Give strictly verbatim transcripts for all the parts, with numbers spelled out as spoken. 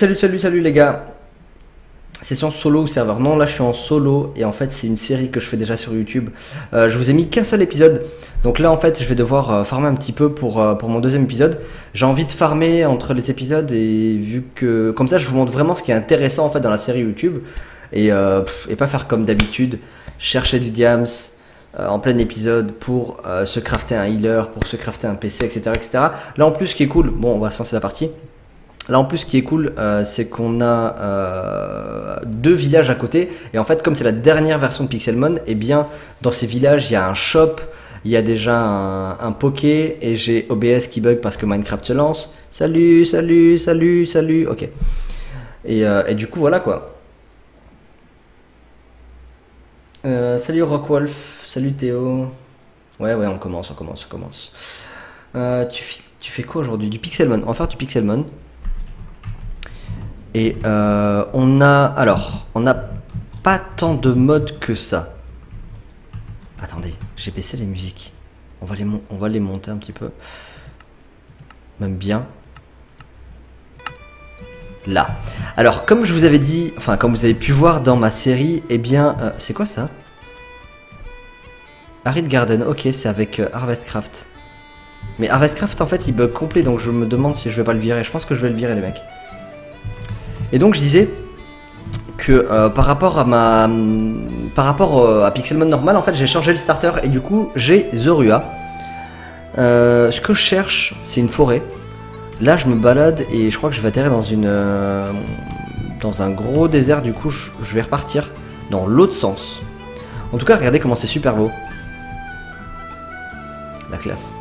Salut, salut, salut les gars. Session solo ou serveur? Non, là je suis en solo et en fait c'est une série que je fais déjà sur YouTube. Euh, je vous ai mis qu'un seul épisode, donc là en fait je vais devoir euh, farmer un petit peu pour, euh, pour mon deuxième épisode. J'ai envie de farmer entre les épisodes et vu que comme ça je vous montre vraiment ce qui est intéressant en fait dans la série YouTube et, euh, pff, et pas faire comme d'habitude, chercher du diams euh, en plein épisode pour euh, se crafter un healer, pour se crafter un P C, etc, etc. Là en plus ce qui est cool, bon on va se lancer la partie. Là en plus ce qui est cool euh, c'est qu'on a euh, deux villages à côté et en fait comme c'est la dernière version de Pixelmon, et eh bien dans ces villages il y a un shop, il y a déjà un, un poké et j'ai O B S qui bug parce que Minecraft se lance. Salut, salut, salut, salut, ok. Et, euh, et du coup voilà quoi. Euh, salut Rockwolf, salut Théo. Ouais ouais on commence, on commence, on commence. Euh, tu, tu fais quoi aujourd'hui? Du Pixelmon, on va faire du Pixelmon. Et euh, on a... Alors, on n'a pas tant de modes que ça. Attendez, j'ai baissé les musiques. On va les, on va les monter un petit peu. Même bien. Là. Alors, comme je vous avais dit... Enfin, comme vous avez pu voir dans ma série, eh bien... Euh, c'est quoi ça? Arid Garden, ok, c'est avec euh, Harvestcraft. Mais Harvestcraft, en fait, il bug complet, donc je me demande si je vais pas le virer. Je pense que je vais le virer, les mecs. Et donc je disais que euh, par rapport à ma, par rapport euh, à Pixelmon normal, en fait j'ai changé le starter et du coup j'ai Zorua. Euh, ce que je cherche c'est une forêt. Là je me balade et je crois que je vais atterrir dans une, euh, dans un gros désert. Du coup je, je vais repartir dans l'autre sens. En tout cas regardez comment c'est super beau. La classe.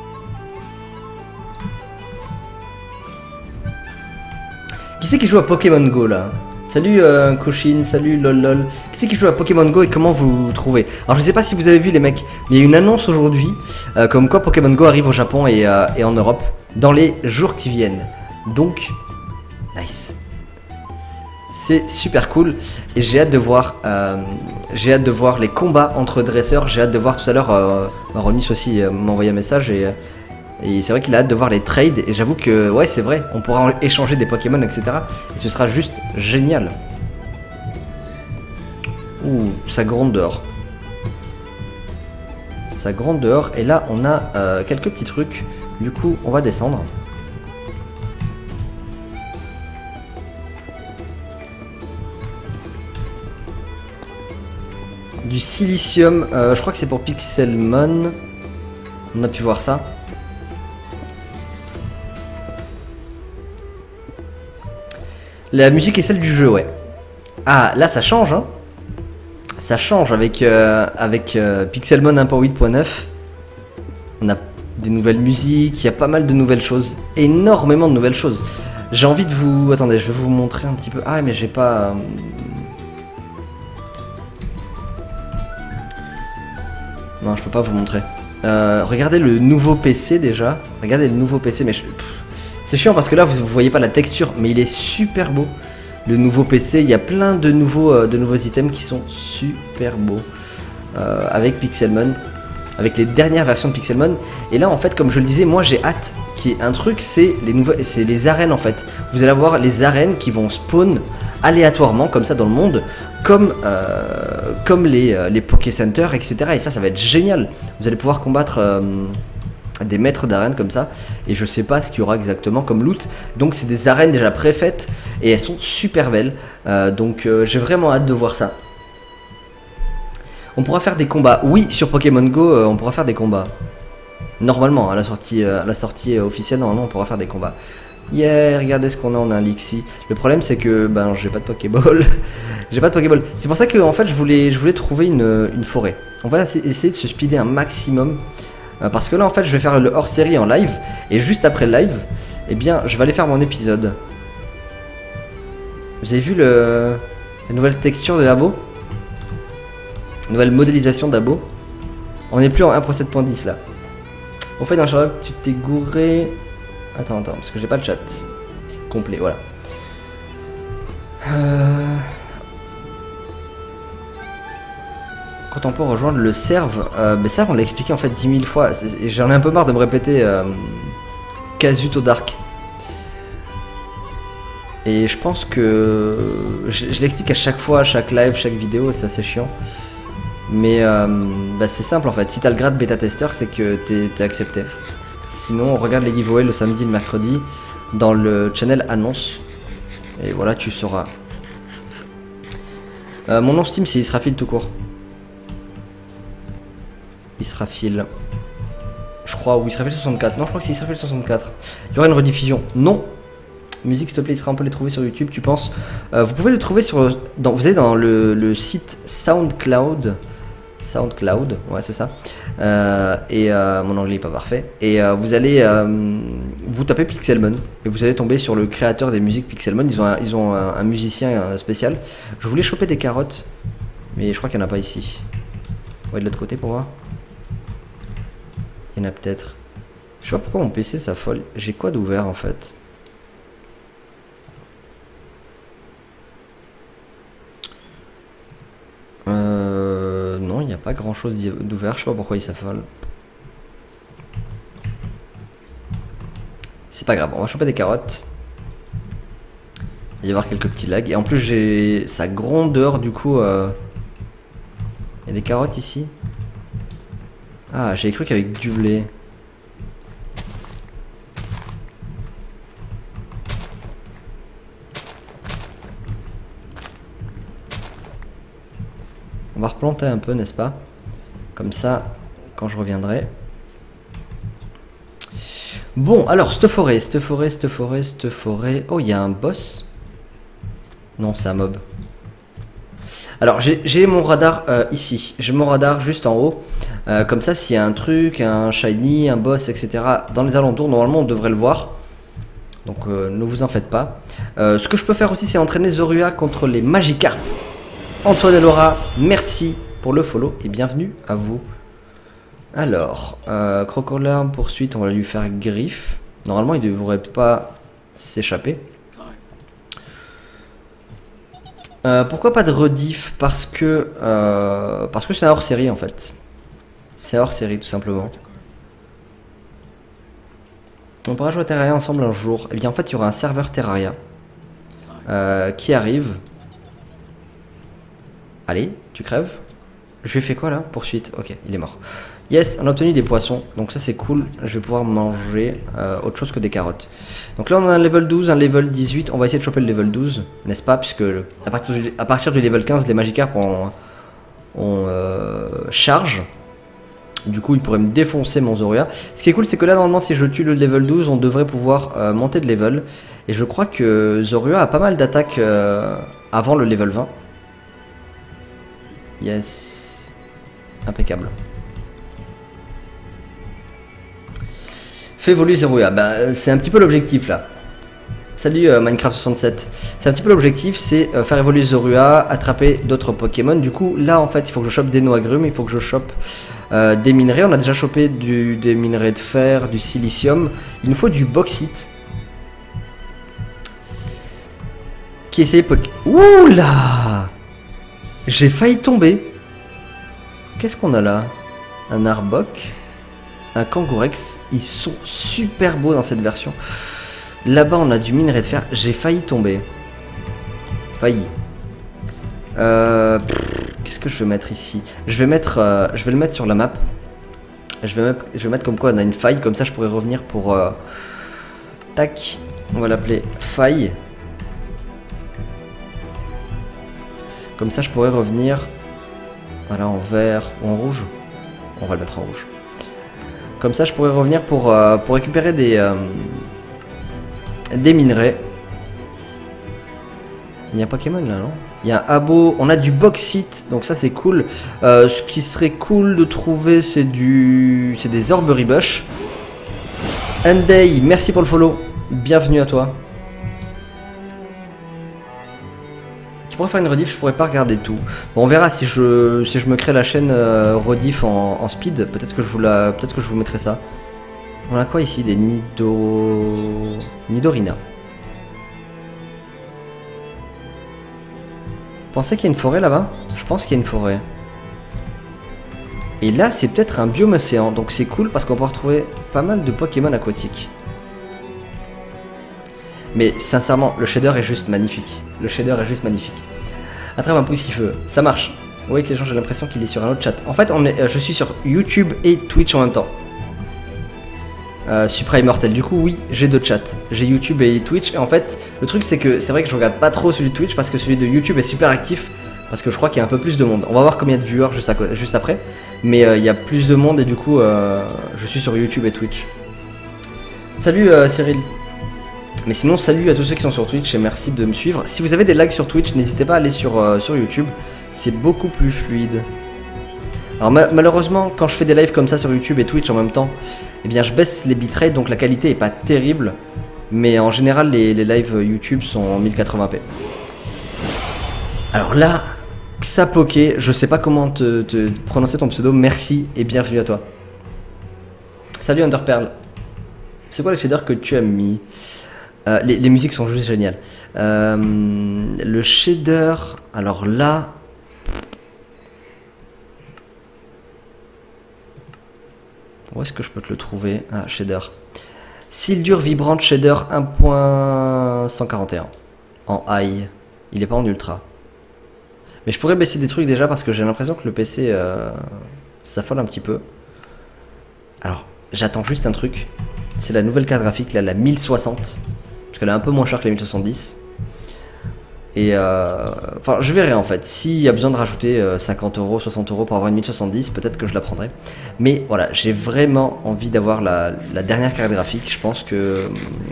Qui c'est qui joue à Pokémon Go là? Salut euh, Koshin, salut LolLol. Qui c'est qui joue à Pokémon Go et comment vous trouvez? Alors je sais pas si vous avez vu les mecs, mais il y a une annonce aujourd'hui euh, comme quoi Pokémon Go arrive au Japon et, euh, et en Europe dans les jours qui viennent. Donc, nice. C'est super cool et j'ai hâte de voir euh, j'ai hâte de voir les combats entre dresseurs. J'ai hâte de voir tout à l'heure, euh, Ronis aussi euh, m'a envoyé un message et... Euh, Et c'est vrai qu'il a hâte de voir les trades, et j'avoue que, ouais, c'est vrai, on pourra échanger des Pokémon, et cetera. Et ce sera juste génial. Ouh, ça gronde dehors. Ça gronde dehors, et là, on a euh, quelques petits trucs. Du coup, on va descendre. Du silicium, euh, je crois que c'est pour Pixelmon. On a pu voir ça. La musique est celle du jeu, ouais. Ah, là, ça change, hein. Ça change avec, euh, avec euh, Pixelmon un point huit point neuf. On a des nouvelles musiques, il y a pas mal de nouvelles choses. Énormément de nouvelles choses. J'ai envie de vous... Attendez, je vais vous montrer un petit peu... Ah, mais j'ai pas... Non, je peux pas vous montrer. Euh, regardez le nouveau P C, déjà. Regardez le nouveau P C, mais je... Pff. C'est chiant parce que là vous voyez pas la texture, mais il est super beau. Le nouveau P C, il y a plein de nouveaux, euh, de nouveaux items qui sont super beaux euh, avec Pixelmon, avec les dernières versions de Pixelmon. Et là en fait, comme je le disais, moi j'ai hâte qu'il y ait un truc, c'est les nouvelles, c'est les arènes en fait. Vous allez avoir les arènes qui vont spawn aléatoirement comme ça dans le monde, comme euh, comme les, euh, les Poké Center, et cetera. Et ça, ça va être génial. Vous allez pouvoir combattre. Euh, des maîtres d'arènes comme ça, et je sais pas ce qu'il y aura exactement comme loot, donc c'est des arènes déjà préfaites, et elles sont super belles, euh, donc euh, j'ai vraiment hâte de voir ça. On pourra faire des combats, oui, sur Pokémon Go, euh, on pourra faire des combats, normalement, à la sortie, euh, à la sortie euh, officielle, normalement on pourra faire des combats. Yeah, regardez ce qu'on a, on a un Lixie. Le problème c'est que, ben, j'ai pas de Pokéball, j'ai pas de Pokéball, c'est pour ça que, en fait, je voulais, je voulais trouver une, une forêt. On va essayer de se speeder un maximum, parce que là en fait je vais faire le hors-série en live. Et juste après le live, eh bien je vais aller faire mon épisode. Vous avez vu le... la nouvelle texture de labo, nouvelle modélisation d'abo. On n'est plus en un point sept point dix là. Au fait dans Sherlock tu t'es gouré. Attends attends parce que j'ai pas le chat complet, voilà. euh... Quand on peut rejoindre le serve, euh, mais ça on l'a expliqué en fait dix mille fois, j'en ai un peu marre de me répéter. euh, Kazuto Dark. Et je pense que je, je l'explique à chaque fois, à chaque live, chaque vidéo, c'est assez chiant. Mais euh, bah c'est simple en fait, si t'as le grade bêta-testeur, c'est que t'es t'es accepté. Sinon on regarde les giveaways le samedi et le mercredi dans le channel annonce. Et voilà, tu sauras. Euh, mon nom Steam c'est Israfil tout court. Israfil. Je crois, ou Israfil soixante-quatre. Non, je crois que c'est Israfil soixante-quatre. Il y aura une rediffusion. Non. Musique, s'il te plaît, Israfil, on peut les trouver sur YouTube, tu penses. Euh, vous pouvez les trouver sur... Dans, vous allez dans le, le site SoundCloud. SoundCloud, ouais, c'est ça. Euh, et euh, mon anglais n'est pas parfait. Et euh, vous allez... Euh, vous tapez Pixelmon. Et vous allez tomber sur le créateur des musiques Pixelmon. Ils ont un, ils ont un, un musicien spécial. Je voulais choper des carottes. Mais je crois qu'il n'y en a pas ici. On va de l'autre côté pour voir. Il y en a peut-être. Je sais pas pourquoi mon P C s'affole. J'ai quoi d'ouvert en fait? Euh... Non, il n'y a pas grand chose d'ouvert. Je sais pas pourquoi il s'affole. C'est pas grave, on va choper des carottes. Il va y avoir quelques petits lags. Et en plus j'ai... ça gronde dehors du coup. Euh... Il y a des carottes ici. Ah, j'ai cru qu'avec du blé. On va replanter un peu, n'est-ce pas? Comme ça, quand je reviendrai. Bon, alors, cette forêt, cette forêt, cette forêt, cette forêt. Oh, il y a un boss. Non, c'est un mob. Alors, j'ai mon radar euh, ici. J'ai mon radar juste en haut. Euh, comme ça, s'il y a un truc, un shiny, un boss, et cetera. Dans les alentours, normalement, on devrait le voir. Donc, euh, ne vous en faites pas. Euh, ce que je peux faire aussi, c'est entraîner Zorua contre les Magikarp. Antoine et Laura, merci pour le follow et bienvenue à vous. Alors, euh, Crocolarme, poursuite, on va lui faire griffe. Normalement, il ne devrait pas s'échapper. Euh, pourquoi pas de rediff? Parce que euh, parce que c'est un hors-série en fait. C'est hors-série tout simplement. On pourra jouer à Terraria ensemble un jour. Et eh bien en fait il y aura un serveur Terraria euh, qui arrive. Allez, tu crèves. Je lui ai fait quoi là? Poursuite, ok, il est mort. Yes, on a obtenu des poissons, donc ça c'est cool. Je vais pouvoir manger euh, autre chose que des carottes. Donc là on a un level douze, un level dix-huit. On va essayer de choper le level douze, n'est-ce pas? Puisque le, à, partir du, à partir du level quinze, les Magikarp on, on euh, charge. Du coup ils pourraient me défoncer mon Zorua. Ce qui est cool c'est que là normalement si je tue le level douze, on devrait pouvoir euh, monter de level. Et je crois que Zorua a pas mal d'attaques euh, avant le level vingt. Yes. Impeccable. Fais évoluer Zorua, bah, c'est un petit peu l'objectif là. Salut euh, Minecraft soixante-sept. C'est un petit peu l'objectif, c'est euh, faire évoluer Zorua, attraper d'autres Pokémon. Du coup là en fait il faut que je chope des noix-grumes, il faut que je chope euh, des minerais. On a déjà chopé du, des minerais de fer, du silicium. Il nous faut du bauxite. Qui essaye Poké... Ouh là! J'ai failli tomber. Qu'est-ce qu'on a là? Un Arbok. Un Kangourex, ils sont super beaux dans cette version. Là-bas, on a du minerai de fer. J'ai failli tomber. Failli. Euh, Qu'est-ce que je vais mettre ici? Je vais mettre, euh, je vais le mettre sur la map. Je vais, je vais mettre comme quoi on a une faille. Comme ça, je pourrais revenir pour... Euh, tac. On va l'appeler faille. Comme ça, je pourrais revenir... Voilà, en vert ou en rouge. On va le mettre en rouge. Comme ça, je pourrais revenir pour, euh, pour récupérer des, euh, des minerais. Il y a un Pokémon là, non? Il y a un abo. On a du bauxite, donc ça c'est cool. Euh, ce qui serait cool de trouver, c'est du, c'est des orbes rebush. Enday, merci pour le follow. Bienvenue à toi. Tu pourrais faire une rediff, je pourrais pas regarder tout. Bon, on verra si je, si je me crée la chaîne euh, rediff en, en speed. Peut-être que je vous la, peut-être que je vous mettrai ça. On a quoi ici? Des Nido... Nidorina. Pensez qu'il y a une forêt là-bas? Je pense qu'il y a une forêt. Et là, c'est peut-être un biome océan. Donc c'est cool parce qu'on peut retrouver pas mal de Pokémon aquatiques. Mais sincèrement, le shader est juste magnifique. Le shader est juste magnifique. Attrape un poussifeu, ça marche. Vous voyez que les gens, j'ai l'impression qu'il est sur un autre chat. En fait, on est, euh, je suis sur YouTube et Twitch en même temps. Euh, Supra Immortel, du coup, oui, j'ai deux chats. J'ai YouTube et Twitch. Et en fait, le truc, c'est que c'est vrai que je regarde pas trop celui de Twitch parce que celui de YouTube est super actif. Parce que je crois qu'il y a un peu plus de monde. On va voir combien de viewers juste, à, juste après. Mais euh, il y a plus de monde et du coup, euh, je suis sur YouTube et Twitch. Salut euh, Cyril. Mais sinon, salut à tous ceux qui sont sur Twitch et merci de me suivre. Si vous avez des likes sur Twitch, n'hésitez pas à aller sur, euh, sur YouTube. C'est beaucoup plus fluide. Alors ma malheureusement, quand je fais des lives comme ça sur YouTube et Twitch en même temps, eh bien je baisse les bitrates, donc la qualité est pas terrible. Mais en général, les, les lives YouTube sont en mille quatre-vingts p. Alors là, Xapoké, je sais pas comment te, te prononcer ton pseudo, merci et bienvenue à toi. Salut Underpearl. C'est quoi les shaders que tu as mis? Euh, les, les musiques sont juste géniales. Euh, le shader, alors là... Où est-ce que je peux te le trouver? Ah, shader. Sildur's Vibrant Shaders un point cent quarante et un. En high. Il est pas en ultra. Mais je pourrais baisser des trucs déjà parce que j'ai l'impression que le P C euh, s'affole un petit peu. Alors, j'attends juste un truc. C'est la nouvelle carte graphique, là, la mille soixante. Parce qu'elle est un peu moins chère que la mille soixante-dix. Et euh, enfin, je verrai en fait. S'il y a besoin de rajouter euh, cinquante euros, soixante euros pour avoir une mille soixante-dix, peut-être que je la prendrai. Mais voilà, j'ai vraiment envie d'avoir la, la dernière carte graphique. Je pense que,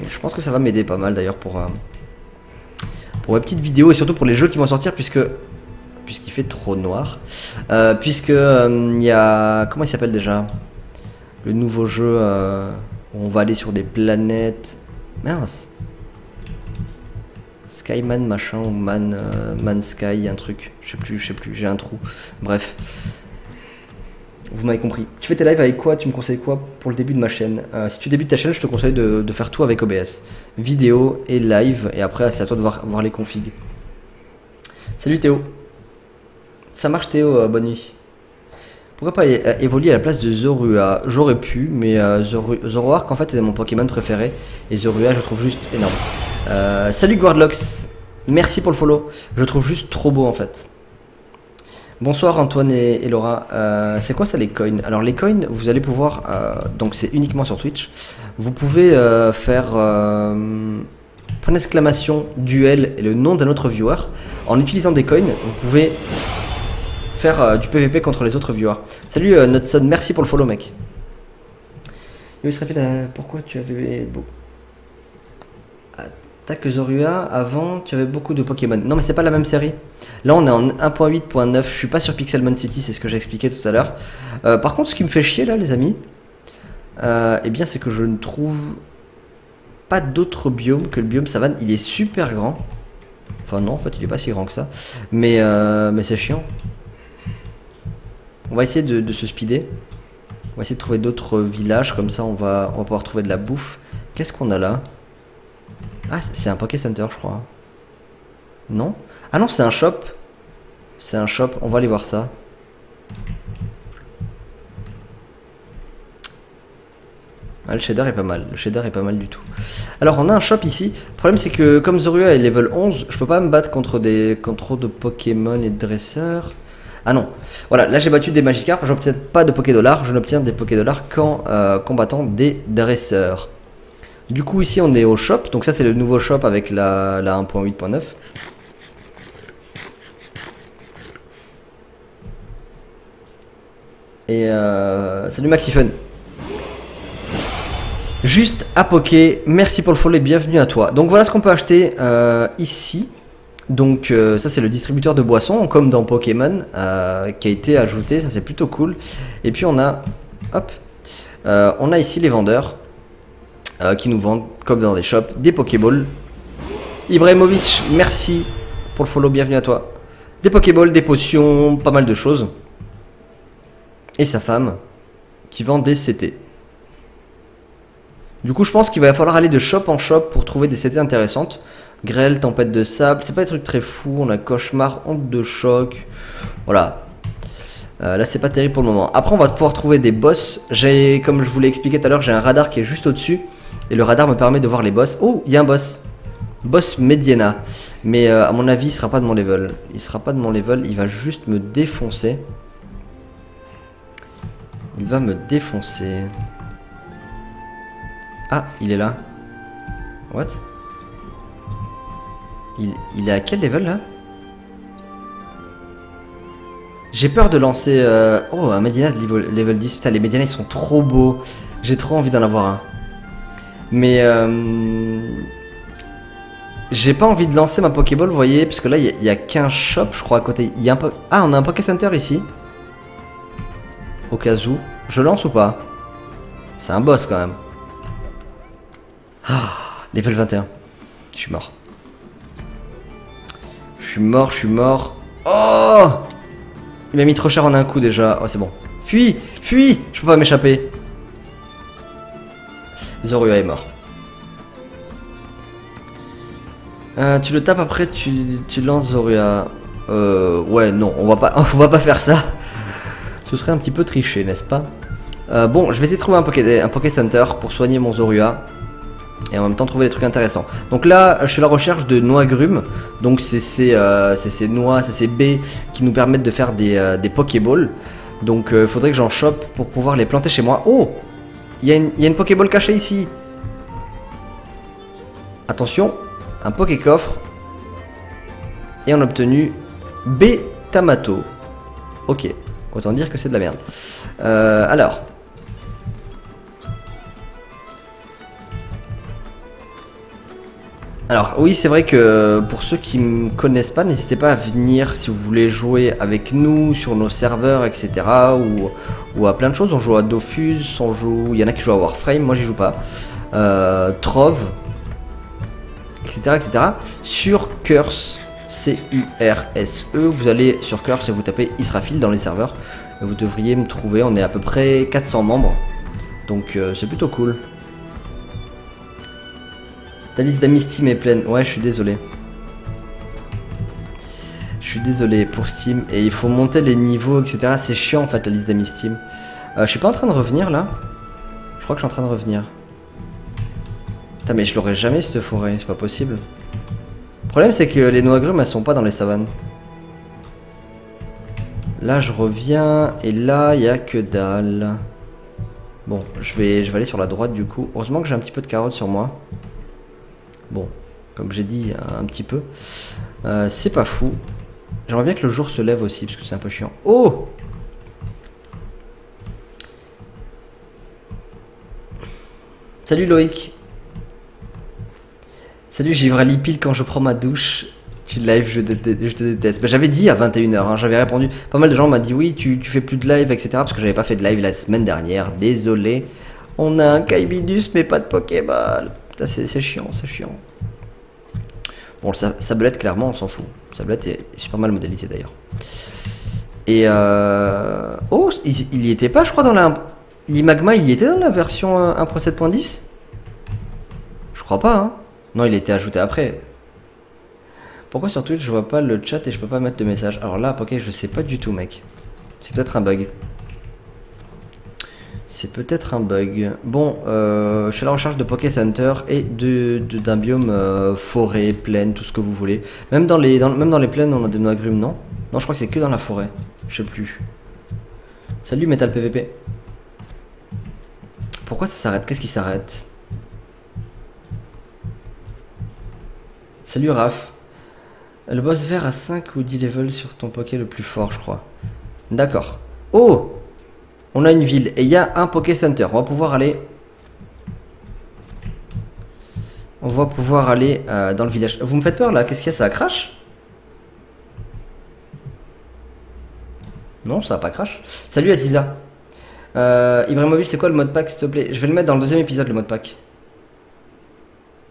je pense que ça va m'aider pas mal d'ailleurs pour, euh, pour mes petites vidéos et surtout pour les jeux qui vont sortir puisque. Puisqu'il fait trop noir. Euh, puisque il euh, y a. Comment il s'appelle déjà? Le nouveau jeu euh, où on va aller sur des planètes. Mince. Skyman machin ou Man euh, Man Sky un truc, je sais plus, je sais plus, j'ai un trou. Bref, vous m'avez compris. Tu fais tes lives avec quoi? Tu me conseilles quoi pour le début de ma chaîne? euh, Si tu débutes ta chaîne, je te conseille de, de faire tout avec O B S, vidéo et live, et après c'est à toi de voir, voir les configs. Salut Théo. Ça marche Théo, euh, bonne nuit. Pourquoi pas euh, Evoli à la place de Zorua? J'aurais pu, mais euh, Zoroark en fait est mon Pokémon préféré et Zorua je trouve juste énorme. Euh, salut Guardlox, merci pour le follow, je trouve juste trop beau en fait. Bonsoir Antoine et, et Laura, euh, c'est quoi ça les coins? Alors les coins, vous allez pouvoir, euh, donc c'est uniquement sur Twitch, vous pouvez euh, faire euh, point d'exclamation, duel et le nom d'un autre viewer. En utilisant des coins, vous pouvez faire euh, du P V P contre les autres viewers. Salut euh, Notson, merci pour le follow mec. Yo Israfil, euh, pourquoi tu avais... Bon. Que Zorua, avant tu avais beaucoup de Pokémon. Non mais c'est pas la même série. Là on est en un point huit point neuf, je suis pas sur Pixelmon City, c'est ce que j'ai expliqué tout à l'heure. Euh, par contre ce qui me fait chier là les amis, euh, eh bien c'est que je ne trouve pas d'autre biome que le biome savane. Il est super grand. Enfin non en fait il est pas si grand que ça. Mais, euh, mais c'est chiant. On va essayer de, de se speeder. On va essayer de trouver d'autres villages comme ça on va, on va pouvoir trouver de la bouffe. Qu'est-ce qu'on a là? Ah, c'est un Poké Center, je crois. Non? Ah non, c'est un shop. C'est un shop, on va aller voir ça. Ah, le shader est pas mal, le shader est pas mal du tout. Alors, on a un shop ici. Le problème, c'est que comme Zorua est level onze, je peux pas me battre contre des contre de Pokémon et de dresseurs. Ah non, voilà, là j'ai battu des Magikarp, je n'obtiens pas de Poké Dollar, je n'obtiens des Poké Dollar qu'en euh, combattant des dresseurs. Du coup ici on est au shop, donc ça c'est le nouveau shop avec la, la un point huit point neuf. Et euh, salut Maxifun. Juste à Poké, merci pour le follow et bienvenue à toi. Donc voilà ce qu'on peut acheter euh, ici. Donc euh, ça c'est le distributeur de boissons comme dans Pokémon euh, qui a été ajouté, ça c'est plutôt cool. Et puis on a, hop, euh, on a ici les vendeurs. Euh, qui nous vendent, comme dans des shops, des Pokéballs. Ibrahimovic, merci pour le follow, bienvenue à toi. Des Pokéballs, des potions, pas mal de choses. Et sa femme, qui vend des C T. Du coup, je pense qu'il va falloir aller de shop en shop pour trouver des C T intéressantes. Grêle, tempête de sable, c'est pas des trucs très fous. On a cauchemar, honte de choc. Voilà. Euh, là c'est pas terrible pour le moment. Après on va pouvoir trouver des boss. J'ai, comme je vous l'ai expliqué tout à l'heure, j'ai un radar qui est juste au-dessus. Et le radar me permet de voir les boss. Oh, il y a un boss. Boss Mediana. Mais euh, à mon avis, il sera pas de mon level. Il sera pas de mon level. Il va juste me défoncer. Il va me défoncer. Ah, il est là. What? Il, il est à quel level là? J'ai peur de lancer... Euh... Oh, un Mediana de level, level dix. Putain, les Mediana, ils sont trop beaux. J'ai trop envie d'en avoir un. Mais... Euh... J'ai pas envie de lancer ma Pokéball, vous voyez, parce que là, il n'y a, a qu'un shop, je crois, à côté. Y a un po... Ah, on a un Poké Center ici. Au cas où. Je lance ou pas? C'est un boss, quand même. Ah, level vingt et un. Je suis mort. Je suis mort, je suis mort. Oh! Il m'a mis trop cher en un coup, déjà. Oh, c'est bon. Fuis! Fuis! Je peux pas m'échapper. Zorua est mort. Euh, tu le tapes après, tu, tu lances Zorua. Euh, ouais, non, on va pas, on va pas faire ça. Ce serait un petit peu triché, n'est-ce pas? euh, Bon, je vais essayer de trouver un Poké, un Poké Center pour soigner mon Zorua. Et en même temps trouver des trucs intéressants. Donc là, je suis à la recherche de noix grumes. Donc c'est ces, euh, ces noix, c'est ces baies qui nous permettent de faire des, euh, des Pokéballs. Donc il euh, faudrait que j'en chope pour pouvoir les planter chez moi. Oh! Il y a une, une Pokéball cachée ici. Attention. Un Pokécoffre. Et on a obtenu Betamato. Ok, autant dire que c'est de la merde. Euh, alors. Alors, oui, c'est vrai que pour ceux qui ne me connaissent pas, n'hésitez pas à venir si vous voulez jouer avec nous sur nos serveurs, et cetera. Ou, ou à plein de choses. On joue à Dofus, on joue... il y en a qui jouent à Warframe, moi j'y joue pas. Euh, Trove. Etc, et cetera. Sur Curse, C U R S E, vous allez sur Curse et vous tapez Israfil dans les serveurs. Et vous devriez me trouver, on est à peu près quatre cents membres. Donc euh, c'est plutôt cool. Ta liste d'amis Steam est pleine, ouais je suis désolé. Je suis désolé pour Steam et il faut monter les niveaux, et cetera. C'est chiant en fait la liste d'amis Steam. Euh, je suis pas en train de revenir là. Je crois que je suis en train de revenir. Putain mais je l'aurais jamais cette forêt, c'est pas possible. Le problème c'est que les noix grumes elles sont pas dans les savanes. Là je reviens et là il y a que dalle. Bon je vais, je vais aller sur la droite du coup. Heureusement que j'ai un petit peu de carottes sur moi. Bon comme j'ai dit un petit peu. Euh, c'est pas fou. J'aimerais bien que le jour se lève aussi parce que c'est un peu chiant. Oh! Salut Loïc. Salut, j'ai livré pile quand je prends ma douche. Tu live, je, je te déteste. Bah, j'avais dit à vingt et une heures, hein, j'avais répondu. Pas mal de gens m'ont dit oui, tu, tu fais plus de live, et cetera. Parce que j'avais pas fait de live la semaine dernière. Désolé. On a un Kaibidus, mais pas de Pokéball. Putain, c'est chiant, c'est chiant. Bon, le Sablette, clairement, on s'en fout. Sablette est super mal modélisé d'ailleurs. Et euh. Oh, il, il y était pas, je crois, dans la. L'Imagma, il y était dans la version un point sept point dix? Je crois pas, hein. Non, il était ajouté après. Pourquoi sur Twitch je vois pas le chat et je peux pas mettre de message? Alors là, ok, je sais pas du tout, mec. C'est peut-être un bug. C'est peut-être un bug. Bon, euh, je suis à la recherche de Poké Center et de d'un biome euh, forêt, plaine, tout ce que vous voulez. Même dans les dans, même dans les plaines, on a des noix grumes, non? Non, je crois que c'est que dans la forêt. Je sais plus. Salut, Metal P V P. Pourquoi ça s'arrête? Qu'est-ce qui s'arrête? Salut Raph. Le boss vert a cinq ou dix levels sur ton Poké le plus fort, je crois. D'accord. Oh! On a une ville et il y a un Poké Center. On va pouvoir aller... On va pouvoir aller euh, dans le village. Vous me faites peur là? Qu'est-ce qu'il y a? Ça crache? Non, ça pas crash. Salut Aziza. Euh, Ibrahimovic, c'est quoi le mode pack, s'il te plaît? Je vais le mettre dans le deuxième épisode, le mode pack.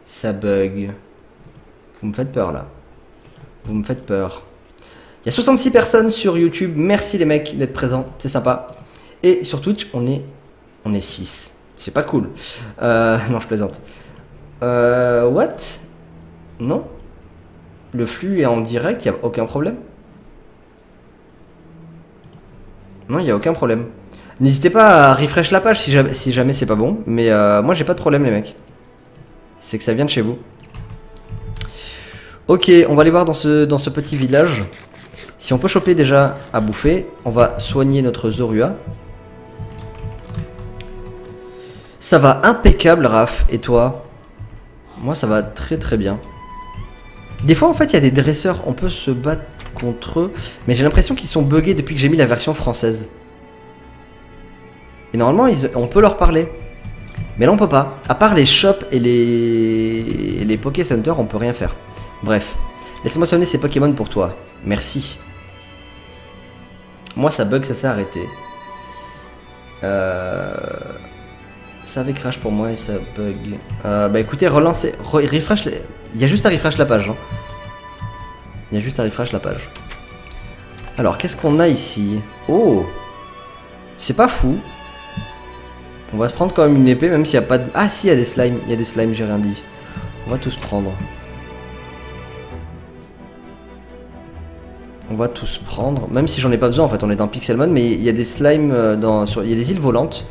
Ça bug. Vous me faites peur là. Vous me faites peur. Il y a soixante-six personnes sur YouTube. Merci les mecs d'être présents. C'est sympa. Et sur Twitch, on est on est six. C'est pas cool. Euh, non, je plaisante. Euh, what? Non? Le flux est en direct, il n'y a aucun problème? Non, il n'y a aucun problème. N'hésitez pas à refresh la page si jamais, si jamais c'est pas bon. Mais euh, moi, j'ai pas de problème les mecs. C'est que ça vient de chez vous. Ok, on va aller voir dans ce, dans ce petit village. Si on peut choper déjà à bouffer, on va soigner notre Zorua. Ça va impeccable, Raph, et toi? Moi, ça va très très bien. Des fois, en fait, il y a des dresseurs, on peut se battre contre eux, mais j'ai l'impression qu'ils sont buggés depuis que j'ai mis la version française. Et normalement, ils, on peut leur parler. Mais là, on peut pas. À part les shops et les, les Poké Center, on peut rien faire. Bref. Laisse-moi sonner ces Pokémon pour toi. Merci. Moi, ça bug, ça s'est arrêté. Euh... Ça avait crash pour moi et ça bug. Euh, bah écoutez, relancez... Re refresh les... Il y a juste à refresh la page. Hein. Il y a juste à refresh la page. Alors, qu'est-ce qu'on a ici? Oh! C'est pas fou. On va se prendre quand même une épée, même s'il n'y a pas de... Ah si, il y a des slimes, il y a des slimes, j'ai rien dit. On va tous prendre. On va tous prendre, même si j'en ai pas besoin en fait, on est dans Pixelmon, mais il y a des slimes dans... Sur... Il y a des îles volantes.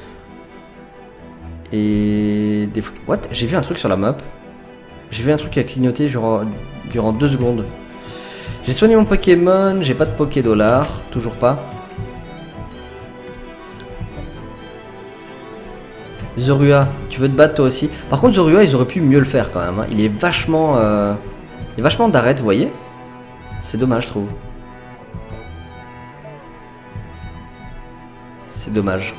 Et... des... What? J'ai vu un truc sur la map. J'ai vu un truc qui a clignoté durant, durant deux secondes. J'ai soigné mon Pokémon, j'ai pas de Poké Dollar, toujours pas. Zorua, tu veux te battre toi aussi? Par contre Zorua, ils auraient pu mieux le faire quand même. Hein. Il est vachement... Euh... Il est vachement d'arrêt, vous voyez? C'est dommage, je trouve. C'est dommage.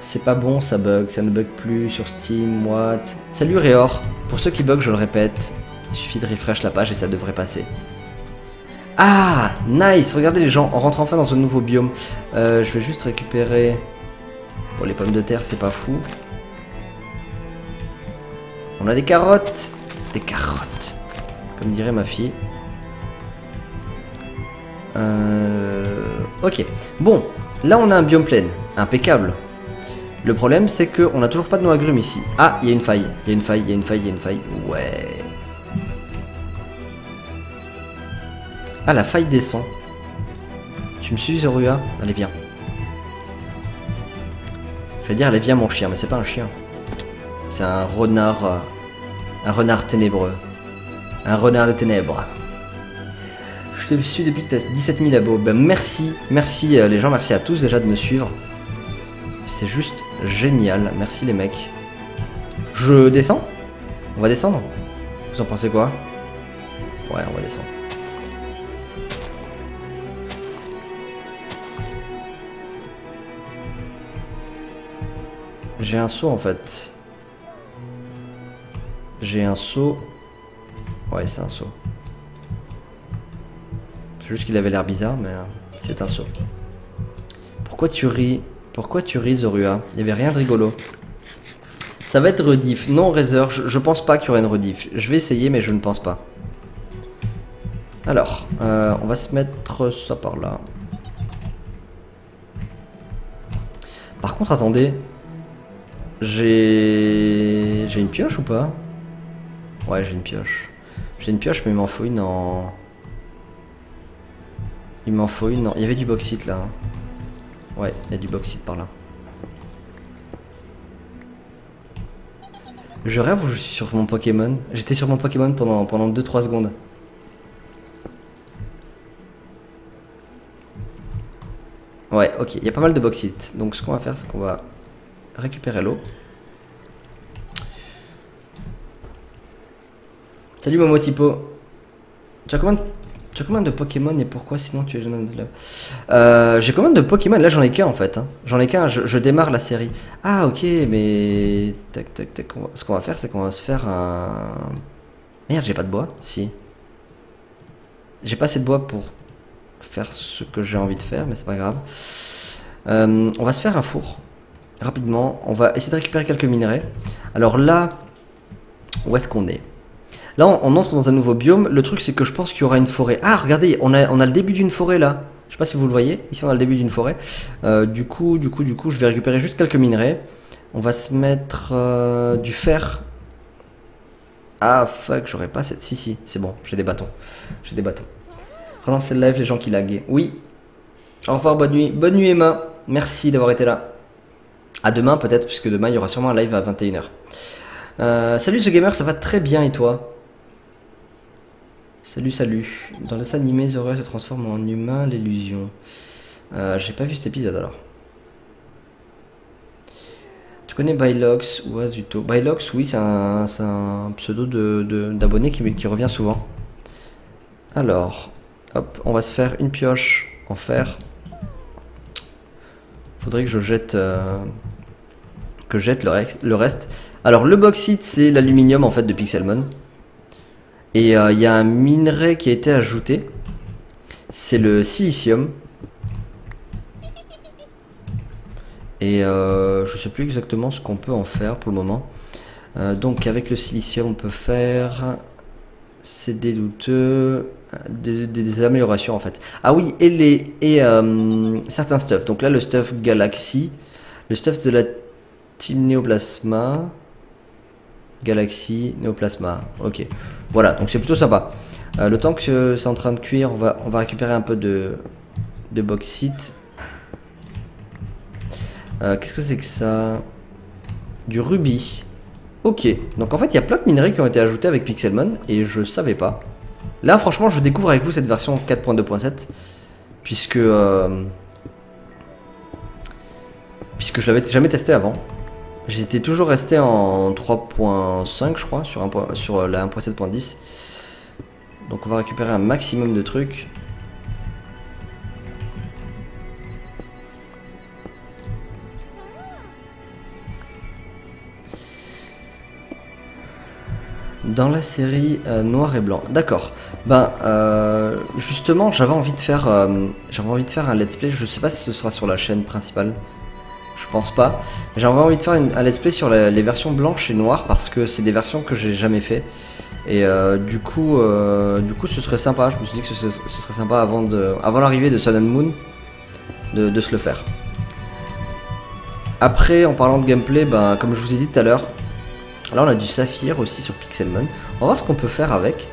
C'est pas bon, ça bug. Ça ne bug plus sur Steam, what? Salut Réor. Pour ceux qui bug, je le répète, il suffit de refresh la page et ça devrait passer. Ah, nice. Regardez les gens, on rentre enfin dans un nouveau biome. Euh, je vais juste récupérer... Bon, les pommes de terre, c'est pas fou. On a des carottes. Des carottes. Comme dirait ma fille. Euh... Ok. Bon, là on a un biome plein. Impeccable. Le problème, c'est qu'on a toujours pas de noix agrumes ici. Ah, il y a une faille. Il y a une faille, il y a une faille, il y a une faille. Ouais... Ah, la faille descend. Tu me suis, Zorua? Allez, viens. Je vais dire, allez, viens, mon chien. Mais c'est pas un chien. C'est un renard... Un renard ténébreux. Un renard des ténèbres. Je te suis depuis que t'as dix-sept mille abos. Ben, merci. Merci, euh, les gens. Merci à tous, déjà, de me suivre. C'est juste génial. Merci, les mecs. Je descends? On va descendre? Vous en pensez quoi? Ouais, on va descendre. J'ai un seau en fait. J'ai un seau. Ouais, c'est un seau. C'est juste qu'il avait l'air bizarre, mais c'est un seau. Pourquoi tu ris? Pourquoi tu ris, Zorua? Il n'y avait rien de rigolo. Ça va être rediff. Non, Razor, je, je pense pas qu'il y aurait une rediff. Je vais essayer, mais je ne pense pas. Alors, euh, on va se mettre ça par là. Par contre, attendez. J'ai... J'ai une pioche ou pas? Ouais, j'ai une pioche. J'ai une pioche, mais il m'en faut une en... Il m'en faut une en... Il y avait du bauxite là. Ouais, il y a du bauxite par là. Je rêve ou je suis sur mon Pokémon? J'étais sur mon Pokémon pendant, pendant deux trois secondes. Ouais, ok, il y a pas mal de bauxite. Donc ce qu'on va faire, c'est qu'on va... récupérer l'eau. Salut Momo Tipo. Tu as, combien de... tu as combien de Pokémon et pourquoi sinon tu es jeune de euh, J'ai combien de Pokémon? Là j'en ai qu'un en fait. Hein. J'en ai qu'un, je, je démarre la série. Ah ok, mais... Tac, tac, tac. Va... Ce qu'on va faire, c'est qu'on va se faire un... Merde, j'ai pas de bois. Si. J'ai pas assez de bois pour faire ce que j'ai envie de faire, mais c'est pas grave. Euh, on va se faire un four. Rapidement, on va essayer de récupérer quelques minerais. Alors là, où est-ce qu'on est? Là, on, on entre dans un nouveau biome. Le truc, c'est que je pense qu'il y aura une forêt. Ah, regardez, on a, on a le début d'une forêt là. Je sais pas si vous le voyez. Ici, on a le début d'une forêt. Euh, du coup, du coup, du coup, je vais récupérer juste quelques minerais. On va se mettre euh, du fer. Ah, fuck, j'aurais pas cette... Si, si, c'est bon, j'ai des bâtons. J'ai des bâtons. Relancez le live, les gens qui laguaient. Oui. Au revoir, bonne nuit. Bonne nuit, Emma. Merci d'avoir été là. À demain peut-être, puisque demain il y aura sûrement un live à vingt et une heures. Euh, salut ce gamer, ça va très bien et toi? Salut, salut. Dans les animés, Zorua se transforme en humain, l'illusion. Euh, J'ai pas vu cet épisode alors. Tu connais Bylox ou Azuto? Bylox, oui, c'est un, un pseudo d'abonné qui, qui revient souvent. Alors, hop, on va se faire une pioche en fer. Faudrait que je jette, euh, que je jette le, rex, le reste. Alors, le bauxite, c'est l'aluminium en fait de Pixelmon. Et il euh, y a un minerai qui a été ajouté. C'est le silicium. Et euh, je sais plus exactement ce qu'on peut en faire pour le moment. Euh, donc avec le silicium on peut faire... C'est des douteux... Des, des, des améliorations en fait. Ah oui, et, les, et euh, certains stuff. Donc là le stuff Galaxy. Le stuff de la team Néoplasma. Galaxy, Néoplasma, ok. Voilà, donc c'est plutôt sympa. Euh, le temps que c'est en train de cuire, on va, on va récupérer un peu de, de bauxite. Euh, Qu'est-ce que c'est que ça? Du rubis. Ok, donc en fait il y a plein de minerais qui ont été ajoutés avec Pixelmon et je savais pas. Là franchement je découvre avec vous cette version quatre point deux point sept. Puisque euh, Puisque je l'avais jamais testé avant. J'étais toujours resté en trois point cinq je crois, sur, un, sur la un point sept point dix. Donc on va récupérer un maximum de trucs. Dans la série euh, noir et blanc, d'accord. Ben euh, justement j'avais envie de faire euh, j'avais envie de faire un let's play, je sais pas si ce sera sur la chaîne principale. Je pense pas. J'avais envie de faire une, un let's play sur la, les versions blanches et noires parce que c'est des versions que j'ai jamais fait. Et euh, du coup, euh, du coup, ce serait sympa. Je me suis dit que ce, ce serait sympa avant de, avant l'arrivée de Sun and Moon, de, de se le faire. Après, en parlant de gameplay, ben, comme je vous ai dit tout à l'heure, là on a du saphir aussi sur Pixelmon. On va voir ce qu'on peut faire avec.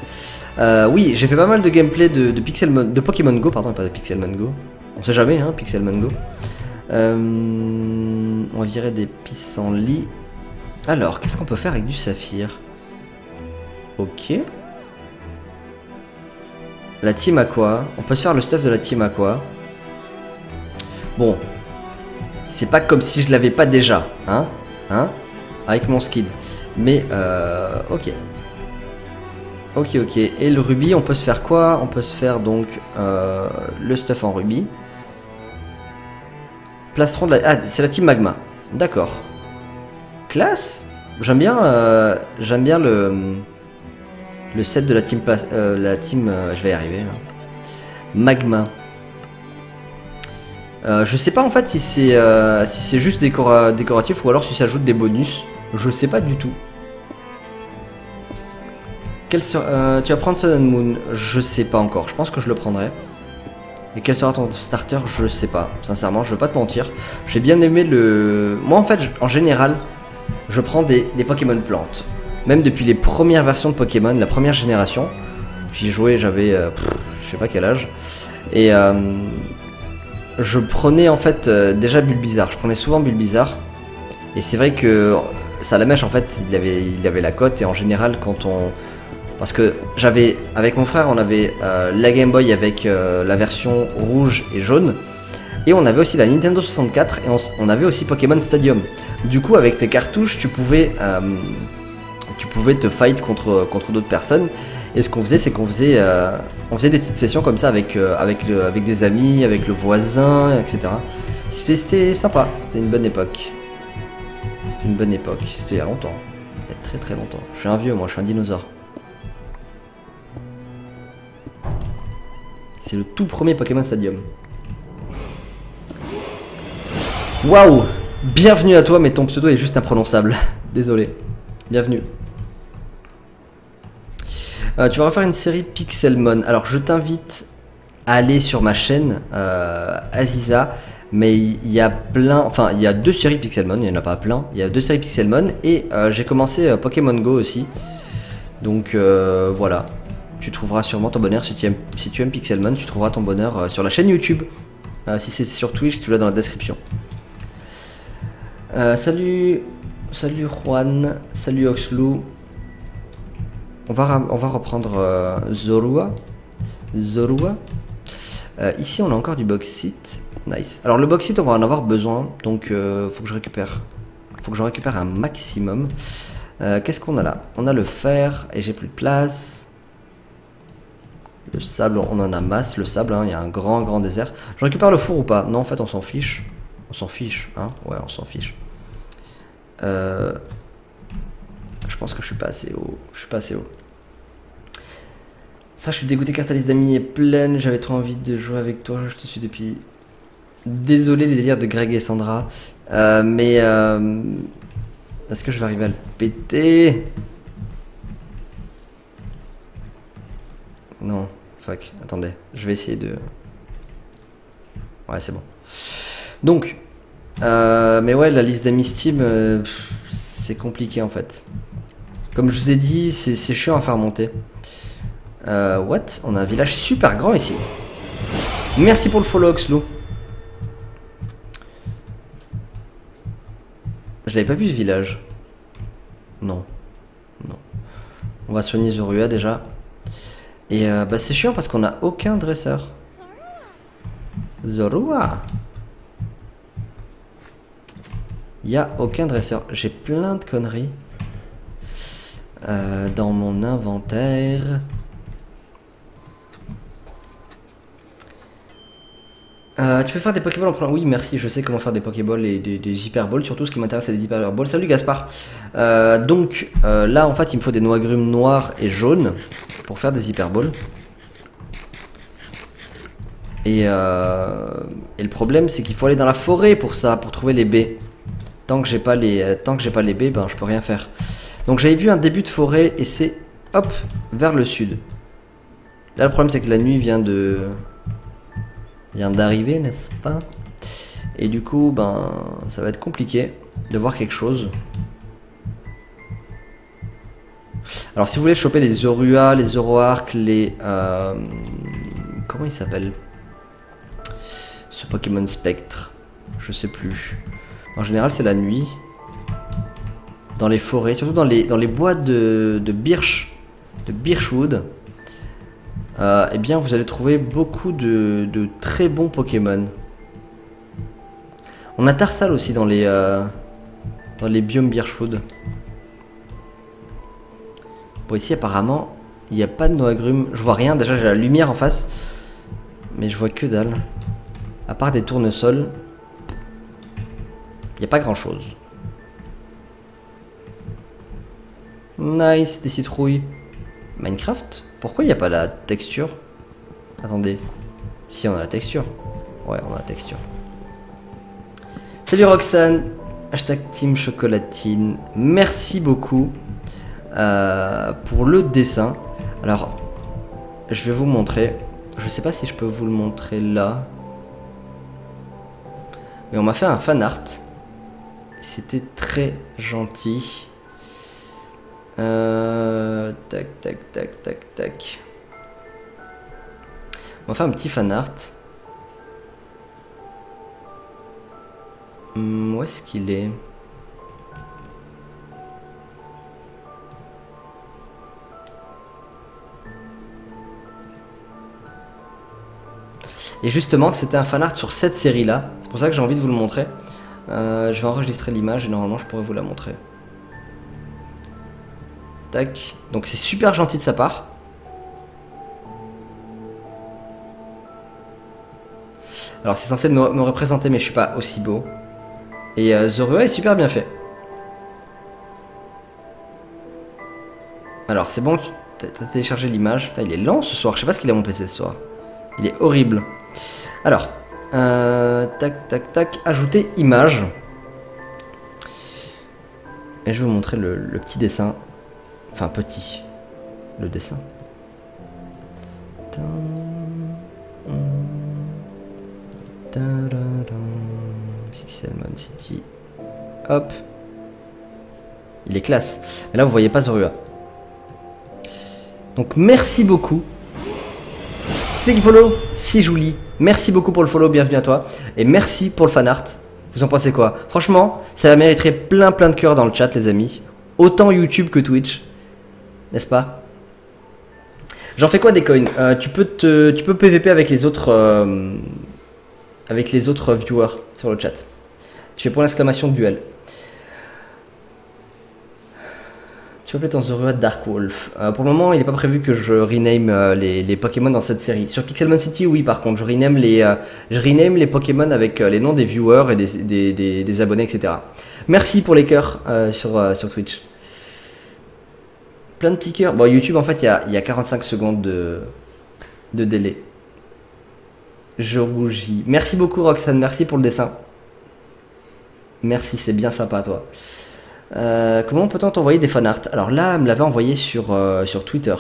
Euh, oui, j'ai fait pas mal de gameplay de, de Pixelmon, de Pokémon Go, pardon, pas de Pixelmon Go. On sait jamais, hein, Pixelmon Go. Euh, on va virer des pissenlits. Alors, qu'est-ce qu'on peut faire avec du saphir? Ok. La team aqua. On peut se faire le stuff de la team aqua. Bon. C'est pas comme si je l'avais pas déjà. Hein? Hein? Avec mon skid. Mais, euh, ok. Ok, ok. Et le rubis, on peut se faire quoi? On peut se faire donc euh, le stuff en rubis. Plastron de la... Ah, c'est la team magma. D'accord. Classe. J'aime bien, euh, j'aime bien le, le set de la team... Euh, la team euh, je vais y arriver. Hein. Magma. Euh, je sais pas en fait si c'est euh, si c'est juste décora décoratif ou alors si ça ajoute des bonus. Je sais pas du tout. Quel sera, euh, tu vas prendre Sun and Moon? Je sais pas encore. Je pense que je le prendrai. Et quel sera ton starter? Je sais pas. Sincèrement, je veux pas te mentir. J'ai bien aimé le... Moi, en fait, en général, je prends des, des Pokémon plantes. Même depuis les premières versions de Pokémon, la première génération. J'y jouais, j'avais... Euh, je sais pas quel âge. Et euh, je prenais, en fait, euh, déjà Bulbizarre. Je prenais souvent Bulbizarre. Et c'est vrai que Salamèche, en fait, il avait, il avait la cote. Et en général, quand on... Parce que j'avais, avec mon frère, on avait euh, la Game Boy avec euh, la version rouge et jaune. Et on avait aussi la Nintendo soixante-quatre et on, on avait aussi Pokémon Stadium. Du coup, avec tes cartouches, tu pouvais, euh, tu pouvais te fight contre, contre d'autres personnes. Et ce qu'on faisait, c'est qu'on faisait, euh, on faisait des petites sessions comme ça avec, euh, avec, le, avec des amis, avec le voisin, et cetera. C'était sympa, c'était une bonne époque. C'était une bonne époque, c'était il y a longtemps. Il y a très très longtemps. Je suis un vieux, moi, je suis un dinosaure. C'est le tout premier Pokémon Stadium. Waouh! Bienvenue à toi, mais ton pseudo est juste imprononçable. Désolé. Bienvenue. Euh, tu vas refaire une série Pixelmon. Alors, je t'invite à aller sur ma chaîne, euh, Aziza. Mais il y a plein... Enfin, il y a deux séries Pixelmon. Il n'y en a pas plein. Il y a deux séries Pixelmon. Et euh, j'ai commencé euh, Pokémon Go aussi. Donc, euh, voilà. Tu trouveras sûrement ton bonheur si tu aimes, si tu aimes Pixelmon, tu trouveras ton bonheur euh, sur la chaîne YouTube. Euh, si c'est sur Twitch, tu l'as dans la description. Euh, salut Salut Juan, salut Oxlou. On va, on va reprendre euh, Zorua. Zorua. Euh, ici, on a encore du bauxite. Nice. Alors, le bauxite, on va en avoir besoin. Donc, euh, faut que je récupère. Faut que j'en récupère un maximum. Euh, Qu'est-ce qu'on a là? On a le fer et j'ai plus de place. Le sable, on en amasse. Le sable, hein, il y a un grand, grand désert. Je récupère le four ou pas? Non, en fait, on s'en fiche. On s'en fiche, hein? Ouais, on s'en fiche. Euh, je pense que je suis pas assez haut. Je suis pas assez haut. Ça, je suis dégoûté car ta liste d'amis est pleine. J'avais trop envie de jouer avec toi. Je te suis depuis... Désolé les délires de Greg et Sandra. Euh, mais... Euh, est-ce que je vais arriver à le péter? Non. Fuck. Attendez. Je vais essayer de... Ouais, c'est bon. Donc... Euh, mais ouais, la liste d'amis Steam, euh, c'est compliqué en fait. Comme je vous ai dit, c'est chiant à faire monter. Euh, what? On a un village super grand ici. Merci pour le follow, Oxlo. Je l'avais pas vu ce village. Non. Non. On va soigner Zorua déjà. Et euh, bah c'est chiant parce qu'on a aucun dresseur. Zorua. Il n'y a aucun dresseur. J'ai plein de conneries euh, dans mon inventaire. Euh, tu peux faire des Pokéballs en prenant... Oui, merci, je sais comment faire des Pokéballs et des, des Hyperballs. Surtout, ce qui m'intéresse, c'est des Hyperballs. Salut, Gaspard. euh, Donc, euh, là, en fait, il me faut des noix grumes noires et jaunes pour faire des Hyperballs. Et, euh, et le problème, c'est qu'il faut aller dans la forêt pour ça, pour trouver les baies. Tant que j'ai pas les, tant que j'ai pas les baies, ben je peux rien faire. Donc j'avais vu un début de forêt et c'est hop vers le sud. Là le problème c'est que la nuit vient de vient d'arriver, n'est-ce pas? Et du coup ben ça va être compliqué de voir quelque chose. Alors si vous voulez choper les Zorua, les Zoroark, les euh... comment il s'appelle ce Pokémon Spectre? Je sais plus. En général, c'est la nuit, dans les forêts, surtout dans les, dans les bois de, de birch, de birchwood. Euh, eh bien, vous allez trouver beaucoup de, de très bons Pokémon. On a Tarsal aussi dans les, euh, dans les biomes birchwood. Bon, ici, apparemment, il n'y a pas de noix agrumes. Je vois rien, déjà, j'ai la lumière en face, mais je vois que dalle. À part des tournesols. Il n'y a pas grand chose. Nice, des citrouilles. Minecraft? Pourquoi il n'y a pas la texture? Attendez. Si, on a la texture. Ouais, on a la texture. Salut Roxane. Hashtag Team Chocolatine. Merci beaucoup euh, pour le dessin. Alors, je vais vous montrer. Je sais pas si je peux vous le montrer là. Mais on m'a fait un fan art. C'était très gentil. Euh, tac, tac, tac, tac, tac. On va faire un petit fan art. Hum, où est-ce qu'il est? Et justement, c'était un fan art sur cette série-là. C'est pour ça que j'ai envie de vous le montrer. Euh, je vais enregistrer l'image et normalement je pourrais vous la montrer. Tac. Donc c'est super gentil de sa part. Alors c'est censé me, me représenter mais je suis pas aussi beau. Et euh, Zorua est super bien fait. Alors c'est bon, t'as téléchargé l'image. Il est lent ce soir, je sais pas ce qu'il a mon P C ce soir. Il est horrible. Alors... Euh, tac, tac, tac, ajouter image. Et je vais vous montrer le, le petit dessin. Enfin, petit. Le dessin. Pixelmon City. Hop. Il est classe. Mais là, vous voyez pas Zorua. Donc, merci beaucoup. C'est qui follow, c'est Julie. Merci beaucoup pour le follow, bienvenue à toi. Et merci pour le fanart. Vous en pensez quoi? Franchement, ça mériterait plein plein de cœurs dans le chat, les amis. Autant YouTube que Twitch, n'est-ce pas? J'en fais quoi des coins? euh, Tu peux te, tu peux P V P avec les autres, euh, avec les autres viewers sur le chat. Tu fais pour l'exclamation duel. Tu peux appeler ton Zorua Dark Wolf. Euh, pour le moment, il n'est pas prévu que je rename euh, les, les Pokémon dans cette série. Sur Pixelmon City, oui, par contre, je rename les, euh, je rename les Pokémon avec euh, les noms des viewers et des, des, des, des abonnés, et cetera. Merci pour les cœurs euh, sur, euh, sur Twitch. Plein de petits cœurs. Bon, YouTube, en fait, il y a, y a quarante-cinq secondes de, de délai. Je rougis. Merci beaucoup, Roxane. Merci pour le dessin. Merci, c'est bien sympa, toi. Euh, comment peut-on t'envoyer des fanarts? Alors là, elle me l'avait envoyé sur, euh, sur Twitter.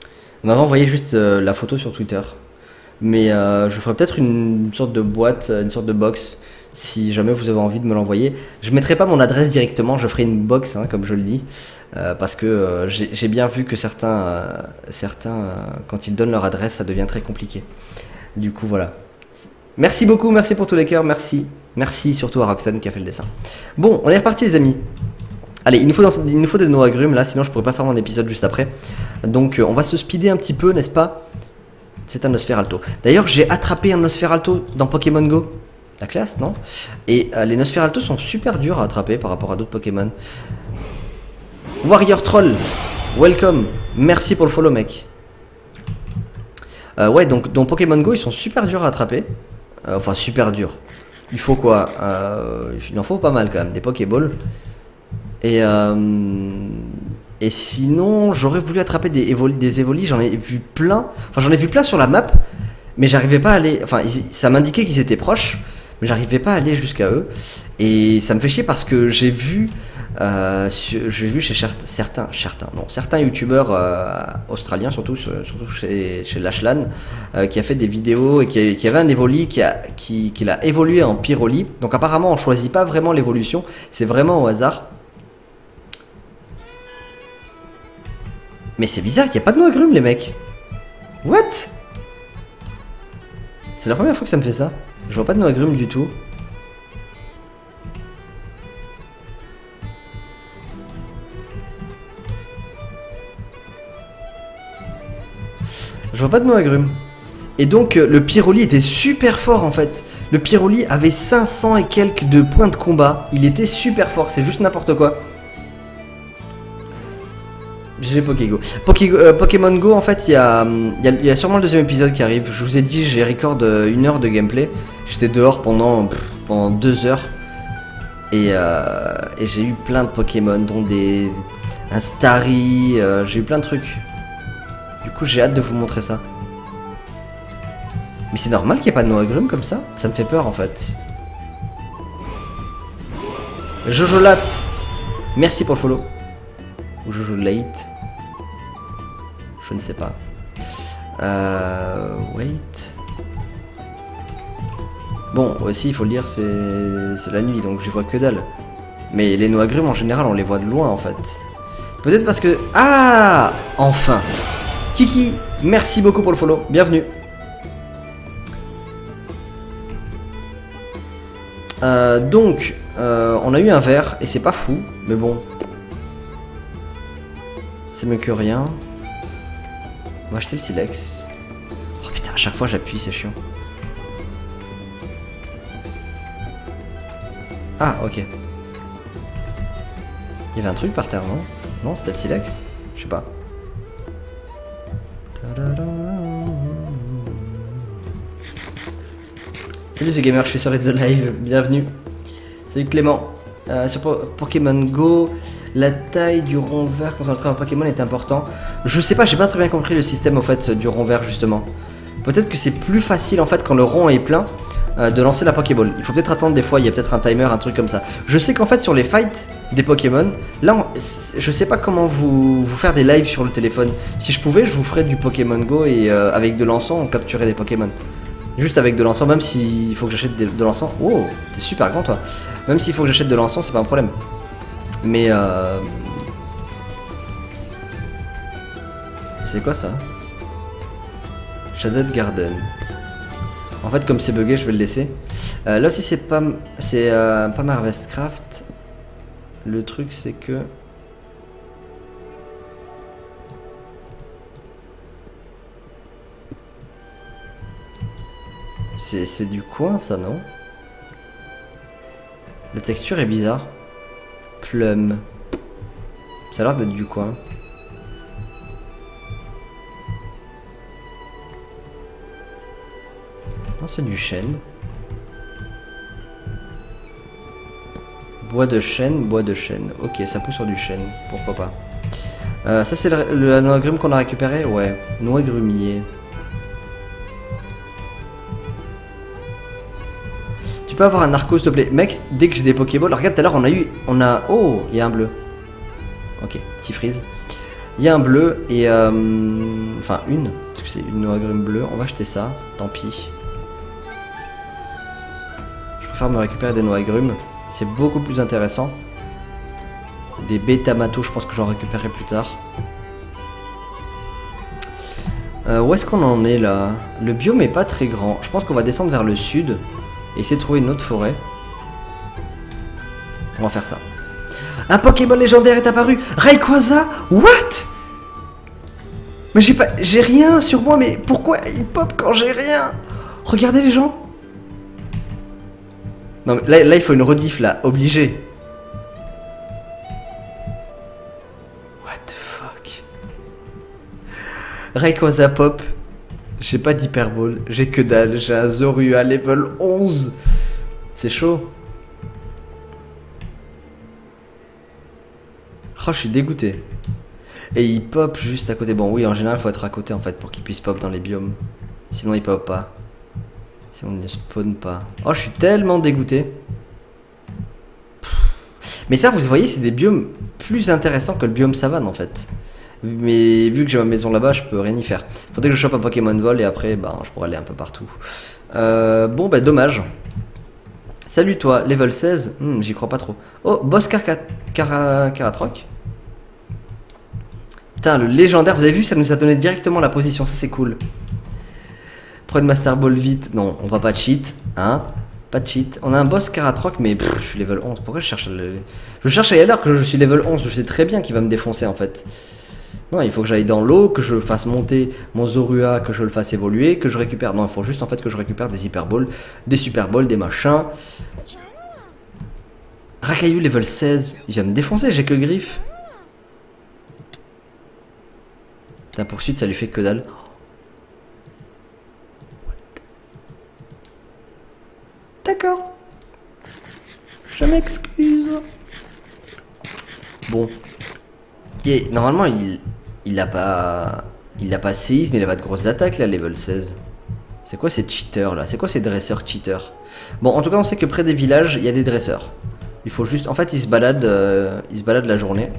Elle m'avait envoyé juste euh, la photo sur Twitter. Mais euh, je ferai peut-être une sorte de boîte, une sorte de box, si jamais vous avez envie de me l'envoyer. Je ne mettrai pas mon adresse directement, je ferai une box, hein, comme je le dis. Euh, parce que euh, j'ai bien vu que certains, euh, certains euh, quand ils donnent leur adresse, ça devient très compliqué. Du coup, voilà. Merci beaucoup, merci pour tous les cœurs, merci. Merci surtout à Roxane qui a fait le dessin. Bon, on est reparti les amis. Allez, il nous faut, dans, il nous faut des noix agrumes là, sinon je pourrais pas faire mon épisode juste après. Donc euh, on va se speeder un petit peu, n'est-ce pas? C'est un Nosferalto. D'ailleurs, j'ai attrapé un Nosferalto dans Pokémon Go. La classe, non? Et euh, les Nosferalto sont super durs à attraper par rapport à d'autres Pokémon. Warrior Troll, welcome. Merci pour le follow, mec. Euh, ouais, donc dans Pokémon Go, ils sont super durs à attraper. Euh, enfin, super durs. Il faut quoi, euh, il en faut pas mal quand même, des Pokéballs. Et, euh, et sinon, j'aurais voulu attraper des Evoli, des Evoli, j'en ai vu plein. Enfin, j'en ai vu plein sur la map, mais j'arrivais pas à aller... Enfin, ça m'indiquait qu'ils étaient proches, mais j'arrivais pas à aller jusqu'à eux. Et ça me fait chier parce que j'ai vu... Euh, j'ai vu chez certains, certains, non, certains youtubeurs euh, australiens, surtout, surtout chez, chez Lachlan, euh, qui a fait des vidéos et qui, a, qui avait un Evoli qui a, qui, qui l'a évolué en Pyroli. Donc apparemment on choisit pas vraiment l'évolution, c'est vraiment au hasard. Mais c'est bizarre, il y a pas de noix agrumes les mecs. What? C'est la première fois que ça me fait ça. Je vois pas de noix agrumes du tout. Je vois pas de noix agrumes. Et donc euh, le Pyroli était super fort en fait. Le Pyroli avait cinq cents et quelques de points de combat. Il était super fort, c'est juste n'importe quoi. G G Pokégo. Poké euh, Pokémon Go en fait, il y a, y, a, y a sûrement le deuxième épisode qui arrive. Je vous ai dit, j'ai record une heure de gameplay. J'étais dehors pendant, pff, pendant deux heures. Et, euh, et j'ai eu plein de Pokémon, dont des... un Starry, euh, j'ai eu plein de trucs. Du coup, j'ai hâte de vous montrer ça. Mais c'est normal qu'il n'y ait pas de noix agrumes comme ça? Ça me fait peur, en fait. Jojo Latte, merci pour le follow. Ou Jojo Late. Je ne sais pas. Euh... Wait... Bon, aussi, il faut le dire, c'est la nuit, donc je vois que dalle. Mais les noix agrumes, en général, on les voit de loin, en fait. Peut-être parce que... Ah! Enfin! Kiki, merci beaucoup pour le follow, bienvenue. Euh, donc, euh, on a eu un verre, et c'est pas fou, mais bon. C'est mieux que rien. On va acheter le silex. Oh putain, à chaque fois j'appuie, c'est chiant. Ah, ok. Il y avait un truc par terre, non? Non, c'était le silex? Je sais pas. Salut ce gamer, je suis sur les deux live, bienvenue. Salut Clément. Euh, sur po Pokémon Go, la taille du rond vert quand on attrape un Pokémon est important. Je sais pas, j'ai pas très bien compris le système au fait du rond vert justement. Peut-être que c'est plus facile en fait quand le rond est plein euh, de lancer la Pokéball. Il faut peut-être attendre des fois, il y a peut-être un timer, un truc comme ça. Je sais qu'en fait sur les fights des Pokémon, là on, je sais pas comment vous, vous faire des lives sur le téléphone. Si je pouvais, je vous ferais du Pokémon Go et euh, avec de l'encens on capturait des Pokémon. Juste avec de l'encens, même s'il faut que j'achète de l'encens. Oh, t'es super grand toi. Même s'il faut que j'achète de l'encens, c'est pas un problème. Mais euh... c'est quoi ça? Shaded Garden. En fait, comme c'est bugué, je vais le laisser. Euh, là aussi c'est pas c'est euh, pas Harvestcraft. Le truc c'est que c'est du coin ça, non? La texture est bizarre. Plum. Ça a l'air d'être du coin. Non, c'est du chêne. Bois de chêne, bois de chêne. Ok, ça pousse sur du chêne, pourquoi pas. Euh, ça c'est le, le noix-grume qu'on a récupéré. Ouais, noix-grumier. Tu peux avoir un narco s'il te plaît. Mec, dès que j'ai des Pokéballs... Regarde, tout à l'heure on a eu... On a... Oh, il y a un bleu. Ok, petit freeze. Il y a un bleu et... Euh... Enfin, une. Parce que c'est une noix-grume bleue. On va acheter ça, tant pis. Je préfère me récupérer des noix-grumes. C'est beaucoup plus intéressant. Des bétamato, je pense que j'en récupérerai plus tard. Euh, où est-ce qu'on en est là? Le biome est pas très grand. Je pense qu'on va descendre vers le sud. Et essayer de trouver une autre forêt. On va faire ça. Un Pokémon légendaire est apparu. Rayquaza. What? Mais j'ai pas... J'ai rien sur moi. Mais pourquoi il pop quand j'ai rien? Regardez les gens. Non mais là, là il faut une rediff là. Obligé. What the fuck. Rayquaza pop. J'ai pas d'hyperball, j'ai que dalle, j'ai un Zorua level onze. C'est chaud. Oh, je suis dégoûté. Et il pop juste à côté. Bon, oui, en général, faut être à côté en fait pour qu'il puisse pop dans les biomes. Sinon, il pop pas. Sinon, il ne spawn pas. Oh, je suis tellement dégoûté. Pff. Mais ça, vous voyez, c'est des biomes plus intéressants que le biome savane en fait. Mais vu que j'ai ma maison là-bas, je peux rien y faire. Faudrait que je chope un Pokémon Vol et après, bah, je pourrais aller un peu partout. Euh, bon, bah, dommage. Salut toi, level seize. Hmm, j'y crois pas trop. Oh, boss Caratroc. Putain, le légendaire, vous avez vu, ça nous a donné directement la position, ça c'est cool. Prenez Master Ball vite. Non, on va pas cheat, hein. Pas de cheat. On a un boss Caratroc, mais pff, je suis level onze. Pourquoi je cherche le... Je cherche à y aller alors que je suis level onze, je sais très bien qu'il va me défoncer en fait. Non, il faut que j'aille dans l'eau, que je fasse monter mon Zorua, que je le fasse évoluer, que je récupère... Non, il faut juste en fait que je récupère des hyperballs, des superballs, des machins. Raikou level seize, il va me défoncer, j'ai que griffe. Putain, poursuite, ça lui fait que dalle. D'accord. Je m'excuse. Bon. Et normalement, il, il a pas il a pas séisme, mais il a pas de grosses attaques là, level seize. C'est quoi ces cheaters là? C'est quoi ces dresseurs cheaters? Bon, en tout cas, on sait que près des villages, il y a des dresseurs. Il faut juste... En fait, ils se baladent, euh, ils se baladent la journée.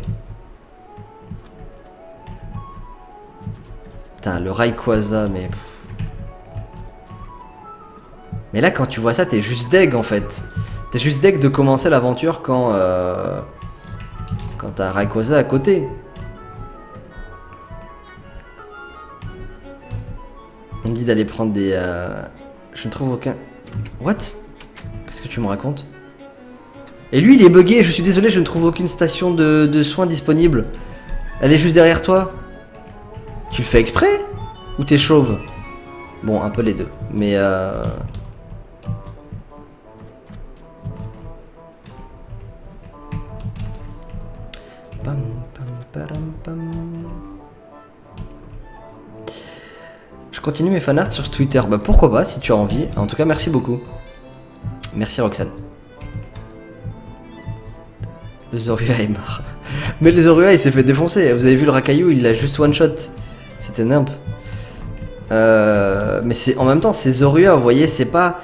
Putain, le Rayquaza, mais... Mais là, quand tu vois ça, t'es juste deg en fait. T'es juste deg de commencer l'aventure quand... Euh... Quand t'as Rayquaza à côté. On me dit d'aller prendre des... Euh... Je ne trouve aucun... What? Qu'est-ce que tu me racontes? Et lui, il est bugué, je suis désolé, je ne trouve aucune station de, de soins disponible. Elle est juste derrière toi. Tu le fais exprès? Ou t'es chauve? Bon, un peu les deux, mais... Euh... Je continue mes fanarts sur Twitter. Bah pourquoi pas si tu as envie. En tout cas merci beaucoup. Merci Roxane. Le Zorua est mort. Mais le Zorua il s'est fait défoncer. Vous avez vu le Raikou, il l'a juste one shot. C'était nimp. Euh, mais c'est en même temps c'est Zorua, vous voyez, c'est pas...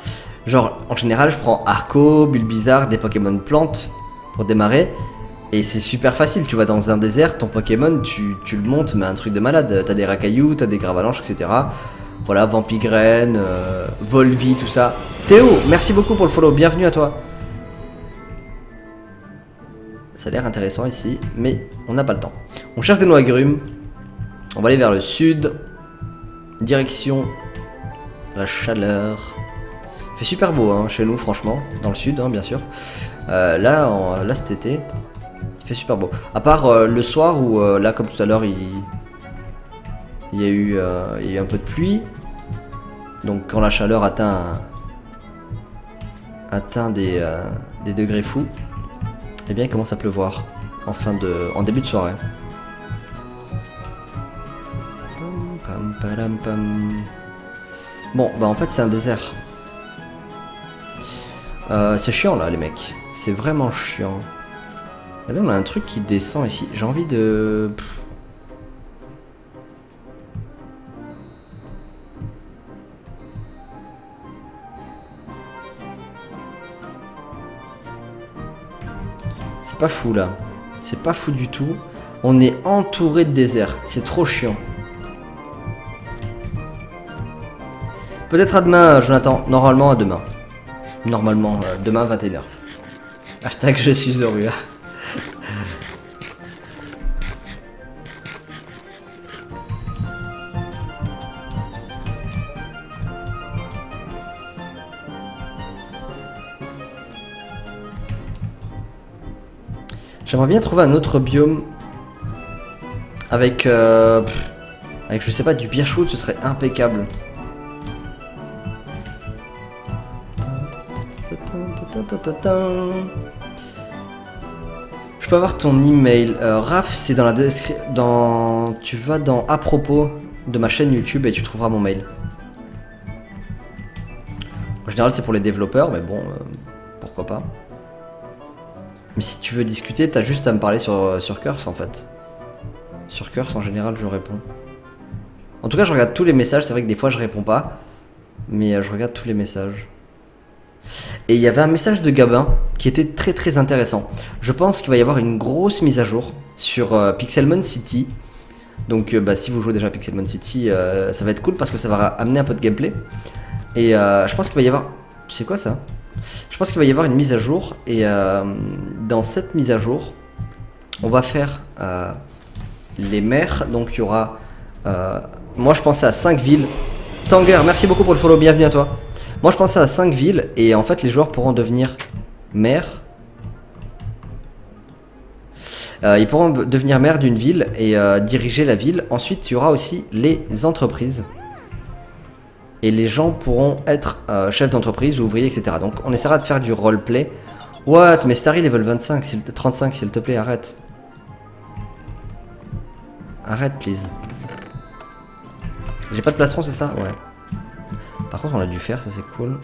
Genre en général je prends Arco, Bulbizarre, des Pokémon plantes pour démarrer. Et c'est super facile, tu vas dans un désert, ton Pokémon, tu, tu le montes, mais un truc de malade. T'as des Raikou, t'as des Gravalanches, et cetera. Voilà, Vampigraine, euh, Volvi, tout ça. Théo, merci beaucoup pour le follow, bienvenue à toi. Ça a l'air intéressant ici, mais on n'a pas le temps. On cherche des noix agrumes. On va aller vers le sud. Direction la chaleur. fait super beau hein, chez nous franchement, dans le sud hein, bien sûr. Euh, là, en, là cet été, il fait super beau. À part euh, le soir où euh, là comme tout à l'heure il... Il y a eu, euh, il y a eu un peu de pluie. Donc quand la chaleur atteint atteint des, euh, des degrés fous, eh bien il commence à pleuvoir en, fin de, en début de soirée. Bon bah en fait c'est un désert. Euh, c'est chiant là les mecs. C'est vraiment chiant. Là, on a un truc qui descend ici. J'ai envie de... C'est pas fou là. C'est pas fou du tout. On est entouré de désert. C'est trop chiant. Peut-être à demain, Jonathan. Normalement à demain. Normalement, euh, demain vingt et une heures. Hashtag je suis Zorua. J'aimerais bien trouver un autre biome avec, euh, avec je sais pas, du beershoot, ce serait impeccable. Je peux avoir ton email. Euh, Raph, c'est dans la description. Dans... Tu vas dans à propos de ma chaîne YouTube et tu trouveras mon mail. En général, c'est pour les développeurs, mais bon, euh, pourquoi pas. Mais si tu veux discuter, t'as juste à me parler sur, euh, sur Curse en fait. Sur Curse, en général, je réponds. En tout cas, je regarde tous les messages. C'est vrai que des fois, je réponds pas. Mais euh, je regarde tous les messages. Et il y avait un message de Gabin qui était très très intéressant. Je pense qu'il va y avoir une grosse mise à jour sur euh, Pixelmon City. Donc euh, bah, si vous jouez déjà à Pixelmon City, euh, ça va être cool parce que ça va amener un peu de gameplay. Et euh, je pense qu'il va y avoir... C'est quoi ça? Je pense qu'il va y avoir une mise à jour. Et euh, dans cette mise à jour, on va faire euh, les maires. Donc il y aura... Euh... Moi je pensais à cinq villes. Tanger, merci beaucoup pour le follow, bienvenue à toi. Moi je pensais à cinq villes et en fait les joueurs pourront devenir maires. Euh, ils pourront devenir maires d'une ville et euh, diriger la ville. Ensuite il y aura aussi les entreprises. Et les gens pourront être euh, chefs d'entreprise, ouvriers, et cetera. Donc on essaiera de faire du roleplay. What? Mais Starry level vingt-cinq, trente-cinq s'il te plaît, arrête. Arrête please. J'ai pas de plastron c'est ça? Ouais. Par contre on a dû faire, ça c'est cool.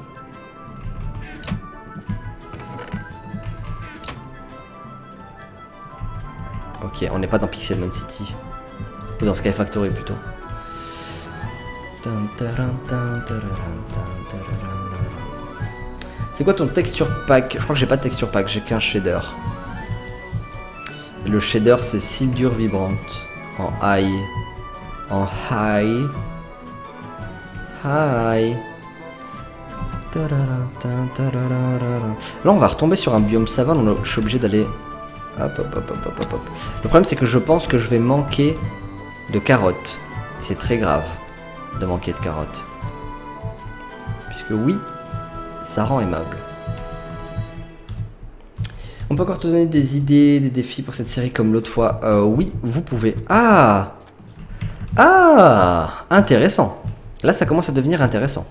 Ok, on n'est pas dans Pixelmon City. Ou dans Sky Factory plutôt. C'est quoi ton texture pack? Je crois que j'ai pas de texture pack, j'ai qu'un shader. Le shader c'est Sildur's Vibrant. En high. En high. Hi. Là on va retomber sur un biome savane, on a... je suis obligé d'aller... Hop, hop, hop, hop, hop, hop. Le problème c'est que je pense que je vais manquer de carottes. C'est très grave de manquer de carottes. Puisque oui, ça rend aimable. On peut encore te donner des idées, des défis pour cette série comme l'autre fois. Euh, oui, vous pouvez. Ah. Ah. Intéressant. Là, ça commence à devenir intéressant.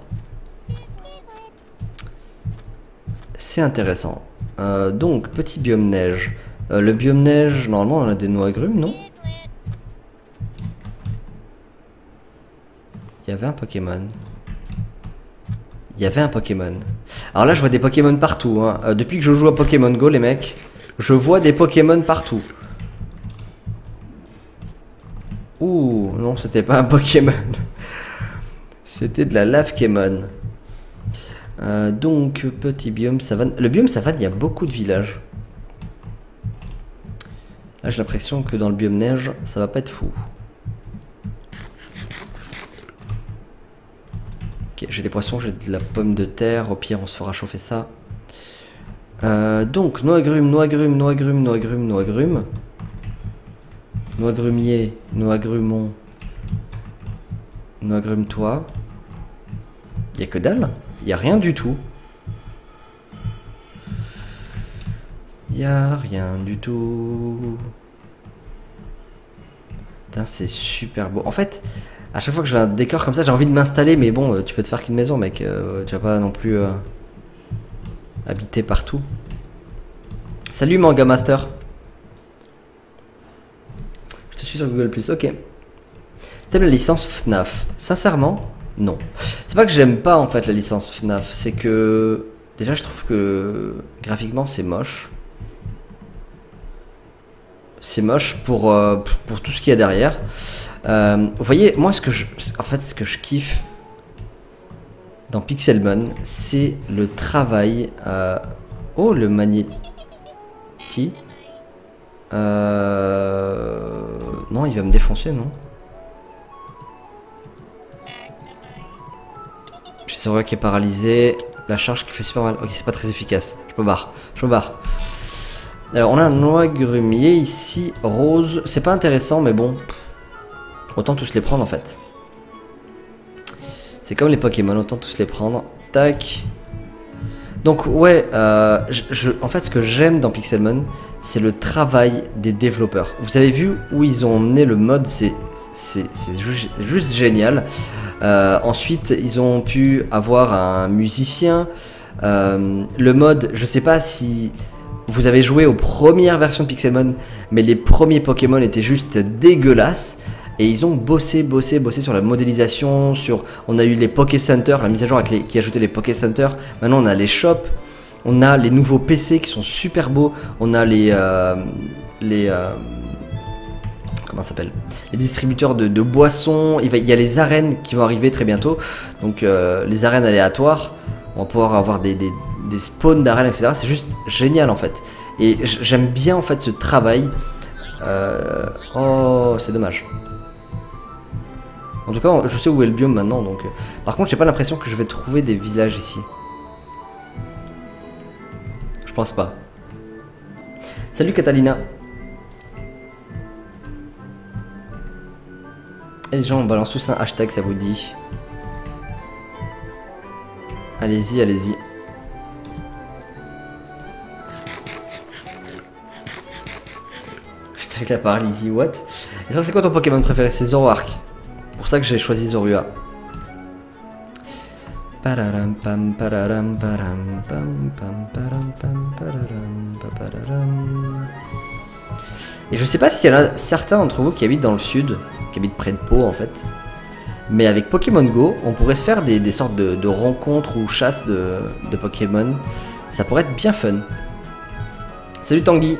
C'est intéressant. Euh, donc, petit biome neige. Euh, le biome neige, normalement, on a des noix agrumes, non? Il y avait un Pokémon. Il y avait un Pokémon. Alors là, je vois des Pokémon partout. Hein. Euh, depuis que je joue à Pokémon Go, les mecs, je vois des Pokémon partout. Ouh, non, c'était pas un Pokémon. C'était de la lave Kémon. Euh, donc, petit biome savane. Le biome savane, il y a beaucoup de villages. Là, j'ai l'impression que dans le biome neige, ça va pas être fou. Ok, j'ai des poissons, j'ai de la pomme de terre. Au pire, on se fera chauffer ça. Euh, donc, noix agrumes, noix agrumes, noix agrumes, noix agrumes, noix agrumes. Noix grumier, noix agrumon. Noix grume-toi. Il n'y a que dalle, il n'y a rien du tout. Il n'y a rien du tout. Putain, c'est super beau. En fait, à chaque fois que je vois un décor comme ça, j'ai envie de m'installer. Mais bon, tu peux te faire qu'une maison, mec. Euh, tu vas pas non plus euh, habiter partout. Salut, Manga Master. Je te suis sur Google plus. Ok. T'aimes la licence F N A F? Sincèrement, non. C'est pas que j'aime pas en fait la licence F N A F, c'est que... Déjà je trouve que graphiquement c'est moche. C'est moche pour, euh, pour tout ce qu'il y a derrière. Euh, vous voyez, moi ce que je... En fait ce que je kiffe dans Pixelmon, c'est le travail... Euh... Oh, le magnéti... Euh... Non, il va me défoncer, non? J'ai Zorua qui est paralysé, la charge qui fait super mal. Ok, c'est pas très efficace. Je me barre, je me barre. Alors on a un noix grumier ici, rose. C'est pas intéressant, mais bon. Autant tous les prendre en fait. C'est comme les Pokémon, autant tous les prendre. Tac. Donc ouais, euh, je, je, en fait ce que j'aime dans Pixelmon, c'est le travail des développeurs. Vous avez vu où ils ont emmené le mode, c'est juste, juste génial. Euh, ensuite, ils ont pu avoir un musicien. Euh, le mode, je sais pas si vous avez joué aux premières versions de Pixelmon, mais les premiers Pokémon étaient juste dégueulasses. Et ils ont bossé, bossé, bossé sur la modélisation. Sur, on a eu les Poké Center, la mise à jour avec les, qui ajoutait les Poké Center. Maintenant, on a les shops. On a les nouveaux P C qui sont super beaux. On a les... Euh, les euh, comment ça s'appelle? Les distributeurs de, de boissons. Il, va, il y a les arènes qui vont arriver très bientôt. Donc euh, les arènes aléatoires. On va pouvoir avoir des, des, des spawns d'arènes, et cetera. C'est juste génial en fait. Et j'aime bien en fait ce travail. Euh, oh, c'est dommage. En tout cas, je sais où est le biome maintenant, donc... Par contre, j'ai pas l'impression que je vais trouver des villages ici. Je pense pas. Salut, Catalina. Et les gens, on balance tous un hashtag, ça vous dit. Allez-y, allez-y. J'étais avec la paralysie, what? Et ça, c'est quoi ton Pokémon préféré? C'est Zoroark. C'est pour ça que j'ai choisi Zorua. Et je sais pas s'il y en a certains d'entre vous qui habitent dans le sud, qui habitent près de Pau en fait. Mais avec Pokémon Go, on pourrait se faire des, des sortes de, de rencontres ou chasses de, de Pokémon. Ça pourrait être bien fun. Salut Tanguy.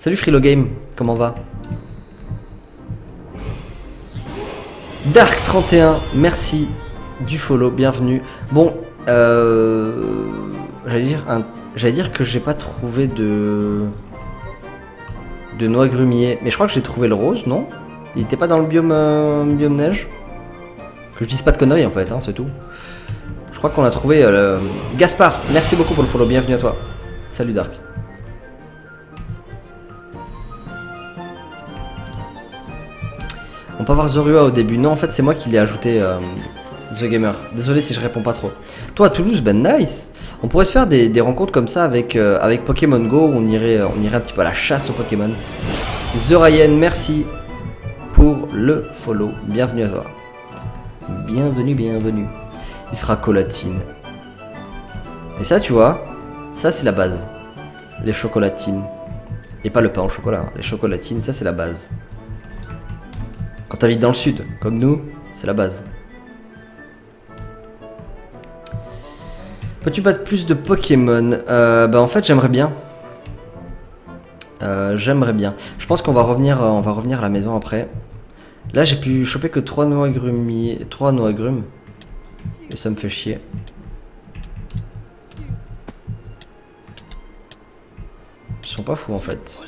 Salut Frilo Game, comment va? Dark trente et un, merci du follow, bienvenue. Bon, euh, j'allais dire, j'allais dire que j'ai pas trouvé de de noix grumier, mais je crois que j'ai trouvé le rose, non? Il était pas dans le biome euh, biome neige. Que je dise pas de conneries en fait, hein, c'est tout. Je crois qu'on a trouvé euh, le... Gaspard, merci beaucoup pour le follow, bienvenue à toi. Salut Dark. On peut avoir Zorua au début. Non, en fait, c'est moi qui l'ai ajouté, euh, The Gamer. Désolé si je réponds pas trop. Toi, à Toulouse, ben nice. On pourrait se faire des, des rencontres comme ça avec, euh, avec Pokémon Go. On irait, on irait un petit peu à la chasse aux Pokémon. The Ryan, merci pour le follow. Bienvenue à toi. Bienvenue, bienvenue. Il sera colatine. Et ça, tu vois, ça, c'est la base. Les chocolatines. Et pas le pain au chocolat. Hein. Les chocolatines, ça, c'est la base. Quand t'habites dans le sud, comme nous, c'est la base. Peux-tu battre plus de Pokémon? euh, Bah en fait j'aimerais bien. Euh, j'aimerais bien. Je pense qu'on va revenir, on va revenir à la maison après. Là j'ai pu choper que trois noix grumiers, trois noix grumes. Et ça me fait chier. Ils sont pas fous en fait.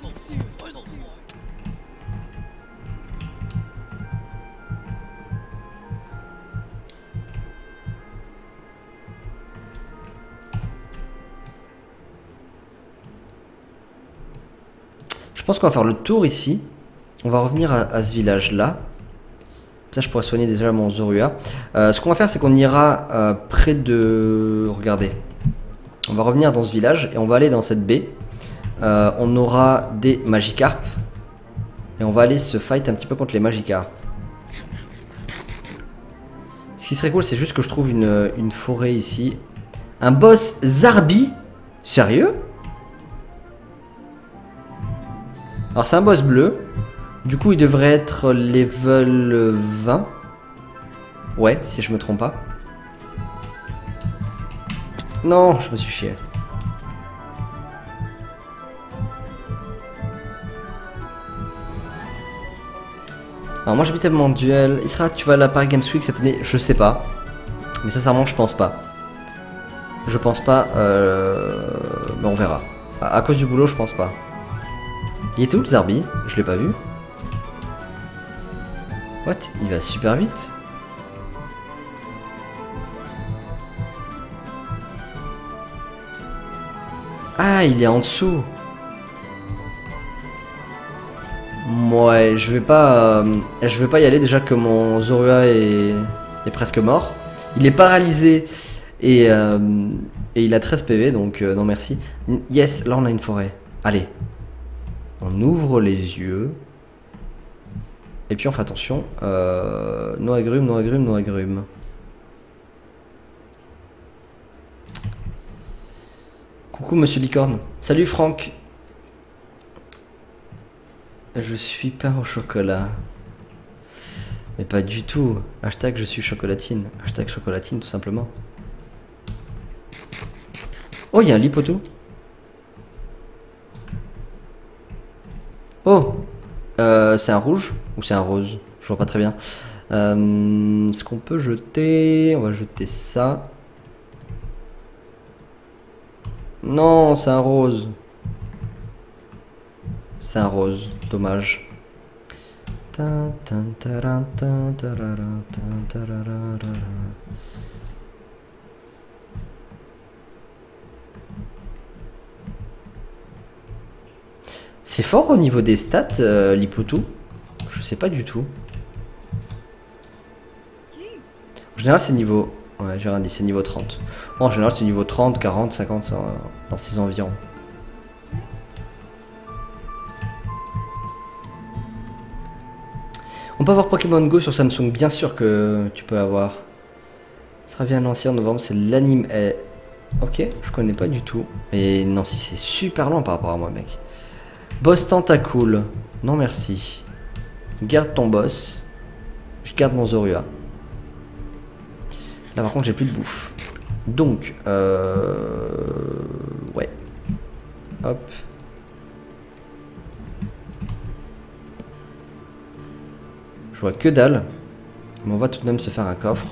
Je pense qu'on va faire le tour ici. On va revenir à, à ce village là. Ça je pourrais soigner déjà mon Zorua. Euh, ce qu'on va faire c'est qu'on ira euh, près de... Regardez. On va revenir dans ce village et on va aller dans cette baie. Euh, on aura des Magikarp. Et on va aller se fight un petit peu contre les Magikarp. Ce qui serait cool, c'est juste que je trouve une, une forêt ici. Un boss Zarbi. Sérieux? Alors c'est un boss bleu. Du coup il devrait être level vingt. Ouais, si je me trompe pas. Non, je me suis chié. Alors moi j'habite à mon duel. Isra, tu vas à la Paris Games Week cette année? Je sais pas. Mais sincèrement je pense pas. Je pense pas. Euh... Ben, on verra. À, à cause du boulot je pense pas. Il était où le Zarbi? Je l'ai pas vu. What? Il va super vite. Ah, il est en dessous. Ouais, je vais pas, euh, je vais pas y aller déjà que mon Zorua est, est presque mort. Il est paralysé et, euh, et il a treize P V, donc euh, non merci. Yes, là on a une forêt. Allez, on ouvre les yeux et puis on fait attention. Euh, nos agrumes, nos agrumes, nos agrumes. Coucou Monsieur Licorne. Salut Franck. Je suis pain au chocolat. Mais pas du tout. Hashtag je suis chocolatine. Hashtag chocolatine tout simplement. Oh, il y a un lit poteau. Oh euh, c'est un rouge ou c'est un rose? Je vois pas très bien. Euh, Est-ce qu'on peut jeter? On va jeter ça. Non, c'est un rose. C'est un rose, dommage. C'est fort au niveau des stats, euh, l'Hippoutou. Je sais pas du tout. En général, c'est niveau... Ouais, j'ai rien dit, c'est niveau trente. Bon, en général, c'est niveau trente, quarante, cinquante, euh, dans ces environs. On peut avoir Pokémon Go sur Samsung, bien sûr que tu peux avoir. Ça revient à Nancy en novembre, c'est l'anime. Eh, ok, je connais pas du tout. Mais Nancy, c'est super lent par rapport à moi, mec. Boss Tentacool. Non, merci. Garde ton boss. Je garde mon Zorua. Là par contre j'ai plus de bouffe. Donc euh... ouais. Hop. Je vois que dalle. Mais on va tout de même se faire un coffre.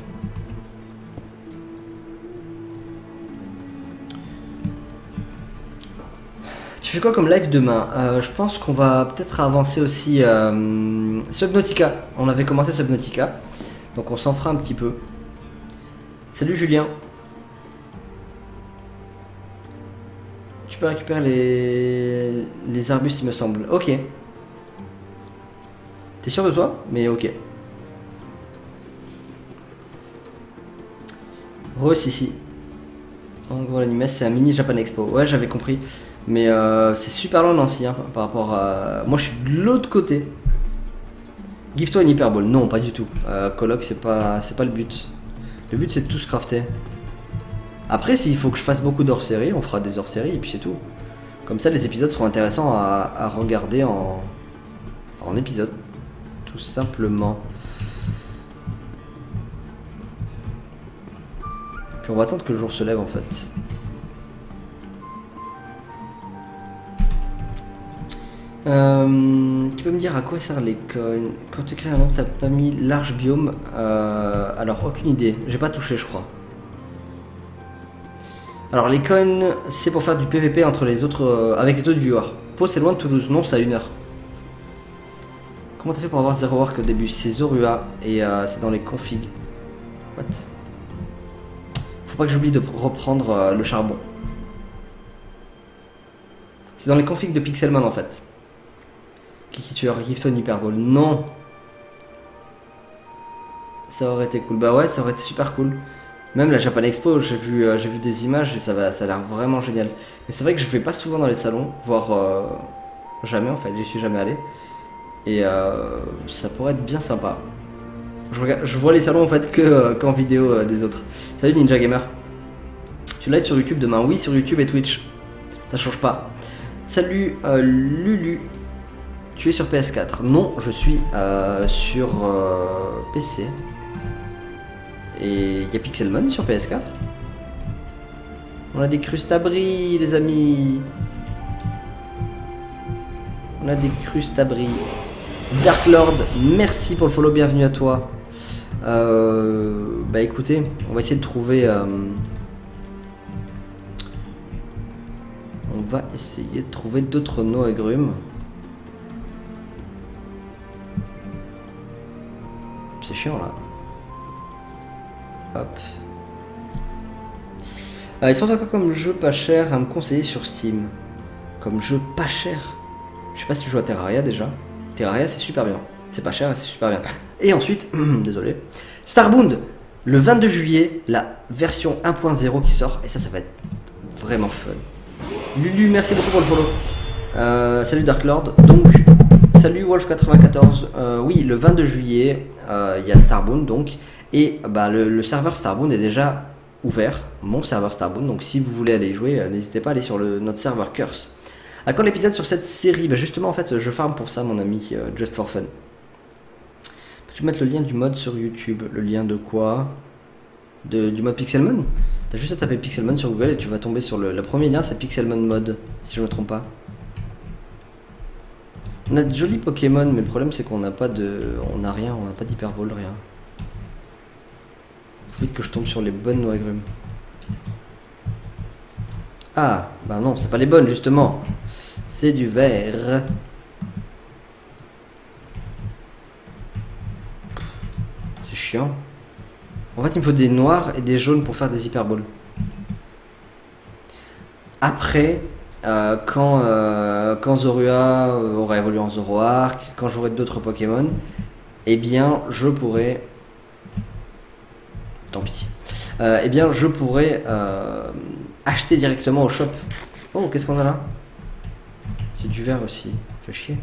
Tu fais quoi comme live demain? euh, Je pense qu'on va peut-être avancer aussi euh... Subnautica. On avait commencé Subnautica. Donc on s'en fera un petit peu. Salut Julien. Tu peux récupérer les, les arbustes il me semble. Ok. T'es sûr de toi? Mais ok. Rose ici. En gros l'anime c'est un mini Japan Expo. Ouais j'avais compris. Mais euh, c'est super long Nancy hein, par rapport à... Moi je suis de l'autre côté. Give toi une hyperball. Non pas du tout. Euh, colloque c'est pas, c'est pas le but. Le but c'est de tout se crafter. Après s'il faut que je fasse beaucoup d'hors-série, on fera des hors-série et puis c'est tout. Comme ça les épisodes seront intéressants à, à regarder en, en épisode. Tout simplement. Puis on va attendre que le jour se lève en fait. Euh, tu peux me dire à quoi sert les coins? Quand tu crées un monde, t'as pas mis large biome? euh, Alors aucune idée, j'ai pas touché je crois. Alors les coins, c'est pour faire du P V P entre les autres, euh, avec les autres viewers. Pau c'est loin de Toulouse, non c'est à une heure. Comment t'as fait pour avoir Zoroark au début? C'est Zorua et euh, c'est dans les configs. What? Faut pas que j'oublie de reprendre euh, le charbon. C'est dans les configs de Pixelmon en fait. Qui tue Gibson Hyperball? Non! Ça aurait été cool. Bah ouais, ça aurait été super cool. Même la Japan Expo, j'ai vu, euh, j'ai vu des images et ça, va, ça a l'air vraiment génial. Mais c'est vrai que je vais pas souvent dans les salons, voire euh, jamais en fait, j'y suis jamais allé. Et euh, ça pourrait être bien sympa. Je, regarde, je vois les salons en fait que euh, qu'en vidéo euh, des autres. Salut Ninja Gamer. Tu live sur YouTube demain? Oui, sur YouTube et Twitch. Ça change pas. Salut euh, Lulu. Tu es sur P S quatre? Non, je suis euh, sur euh, P C. Et il y a Pixelmon sur P S quatre. On a des crustabris, les amis. On a des crustabris. Dark Lord, merci pour le follow, bienvenue à toi. Euh, bah écoutez, on va essayer de trouver... Euh, on va essayer de trouver d'autres no agrumes. C'est chiant là. Hop. Ah, ils sont encore comme jeu pas cher à me conseiller sur Steam. Comme jeu pas cher. Je sais pas si tu joues à Terraria déjà. Terraria c'est super bien. C'est pas cher et c'est super bien. Et ensuite, désolé, Starbound, le vingt-deux juillet, la version un point zéro qui sort. Et ça, ça va être vraiment fun. Lulu, merci beaucoup pour le follow. Euh, salut Dark Lord. Donc, salut Wolf quatre-vingt-quatorze. Euh, oui, le vingt-deux juillet, il euh, y a Starbound donc. Et bah, le, le serveur Starbound est déjà ouvert, mon serveur Starbound, donc si vous voulez aller jouer, n'hésitez pas à aller sur le, notre serveur Curse. À quand l'épisode sur cette série? Bah justement en fait je farm pour ça mon ami, euh, Just for Fun. Peux-tu mettre le lien du mode sur YouTube? Le lien de quoi? de, Du mode Pixelmon? T'as juste à taper Pixelmon sur Google et tu vas tomber sur le, le premier lien, c'est Pixelmon Mode, si je me trompe pas. On a de jolis Pokémon mais le problème c'est qu'on n'a pas de... on n'a rien, on n'a pas d'Hyperball, rien. Vite que je tombe sur les bonnes noix agrumes. Ah, bah non, c'est pas les bonnes justement. C'est du vert. C'est chiant. En fait, il me faut des noirs et des jaunes pour faire des hyperboles. Après, euh, quand, euh, quand Zorua aura évolué en Zoroark, quand j'aurai d'autres Pokémon, eh bien, je pourrai... tant pis. Euh, eh bien, je pourrais euh, acheter directement au shop. Oh, qu'est-ce qu'on a là? C'est du vert aussi. Fait chier.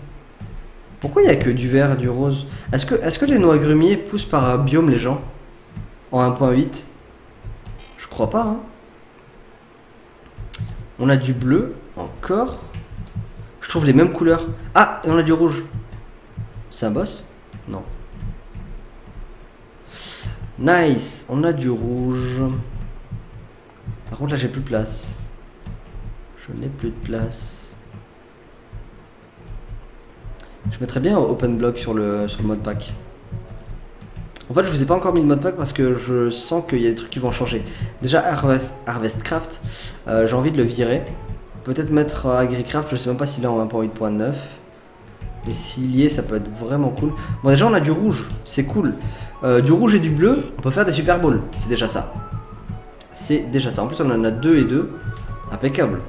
Pourquoi il n'y a que du vert et du rose? Est-ce que, est-ce que les noix grumiers poussent par biome les gens? En un point huit? Je crois pas. Hein. On a du bleu. Encore. Je trouve les mêmes couleurs. Ah, et on a du rouge. C'est un boss? Non. Nice, on a du rouge. Par contre là j'ai plus de place. Je n'ai plus de place. Je mettrais bien open block sur le, sur le mode pack. En fait je vous ai pas encore mis le mode pack parce que je sens qu'il y a des trucs qui vont changer. Déjà Harvest, Harvestcraft, euh, j'ai envie de le virer. Peut-être mettre euh, Agricraft, je sais même pas s'il est en un point huit point neuf. Mais s'il y est, ça peut être vraiment cool. Bon, déjà, on a du rouge, c'est cool. Euh, du rouge et du bleu, on peut faire des Super Bowls. C'est déjà ça. C'est déjà ça. En plus, on en a deux et deux. Impeccable.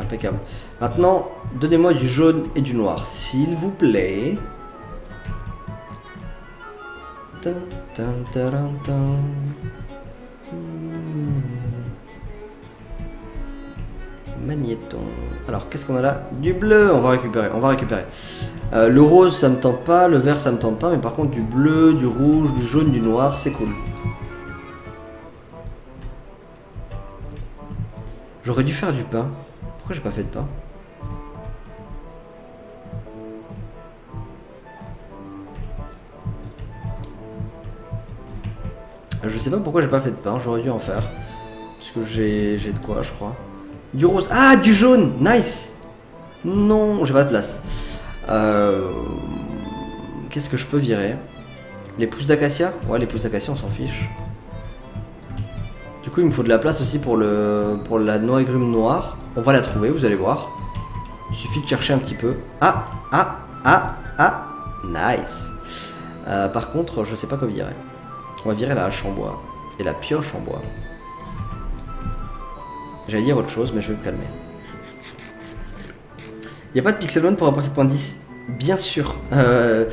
Impeccable. Maintenant, donnez-moi du jaune et du noir, s'il vous plaît. Magnéton. Alors, qu'est-ce qu'on a là? Du bleu, on va récupérer, on va récupérer. Euh, le rose, ça me tente pas, le vert, ça me tente pas, mais par contre, du bleu, du rouge, du jaune, du noir, c'est cool. J'aurais dû faire du pain. Pourquoi j'ai pas fait de pain? Je sais pas pourquoi j'ai pas fait de pain, j'aurais dû en faire. Parce que j'ai de quoi, je crois. Du rose, ah du jaune, nice. Non, j'ai pas de place. Euh... Qu'est-ce que je peux virer? Les pousses d'acacia? Ouais, les pousses d'acacia, on s'en fiche. Du coup, il me faut de la place aussi pour le pour la noix agrume noire. On va la trouver, vous allez voir. Il suffit de chercher un petit peu. Ah, ah, ah, ah, nice. Euh, par contre, je sais pas quoi virer. On va virer la hache en bois et la pioche en bois. J'allais dire autre chose, mais je vais me calmer. Il n'y a pas de Pixelmon pour un point sept point dix? Bien sûr. Euh,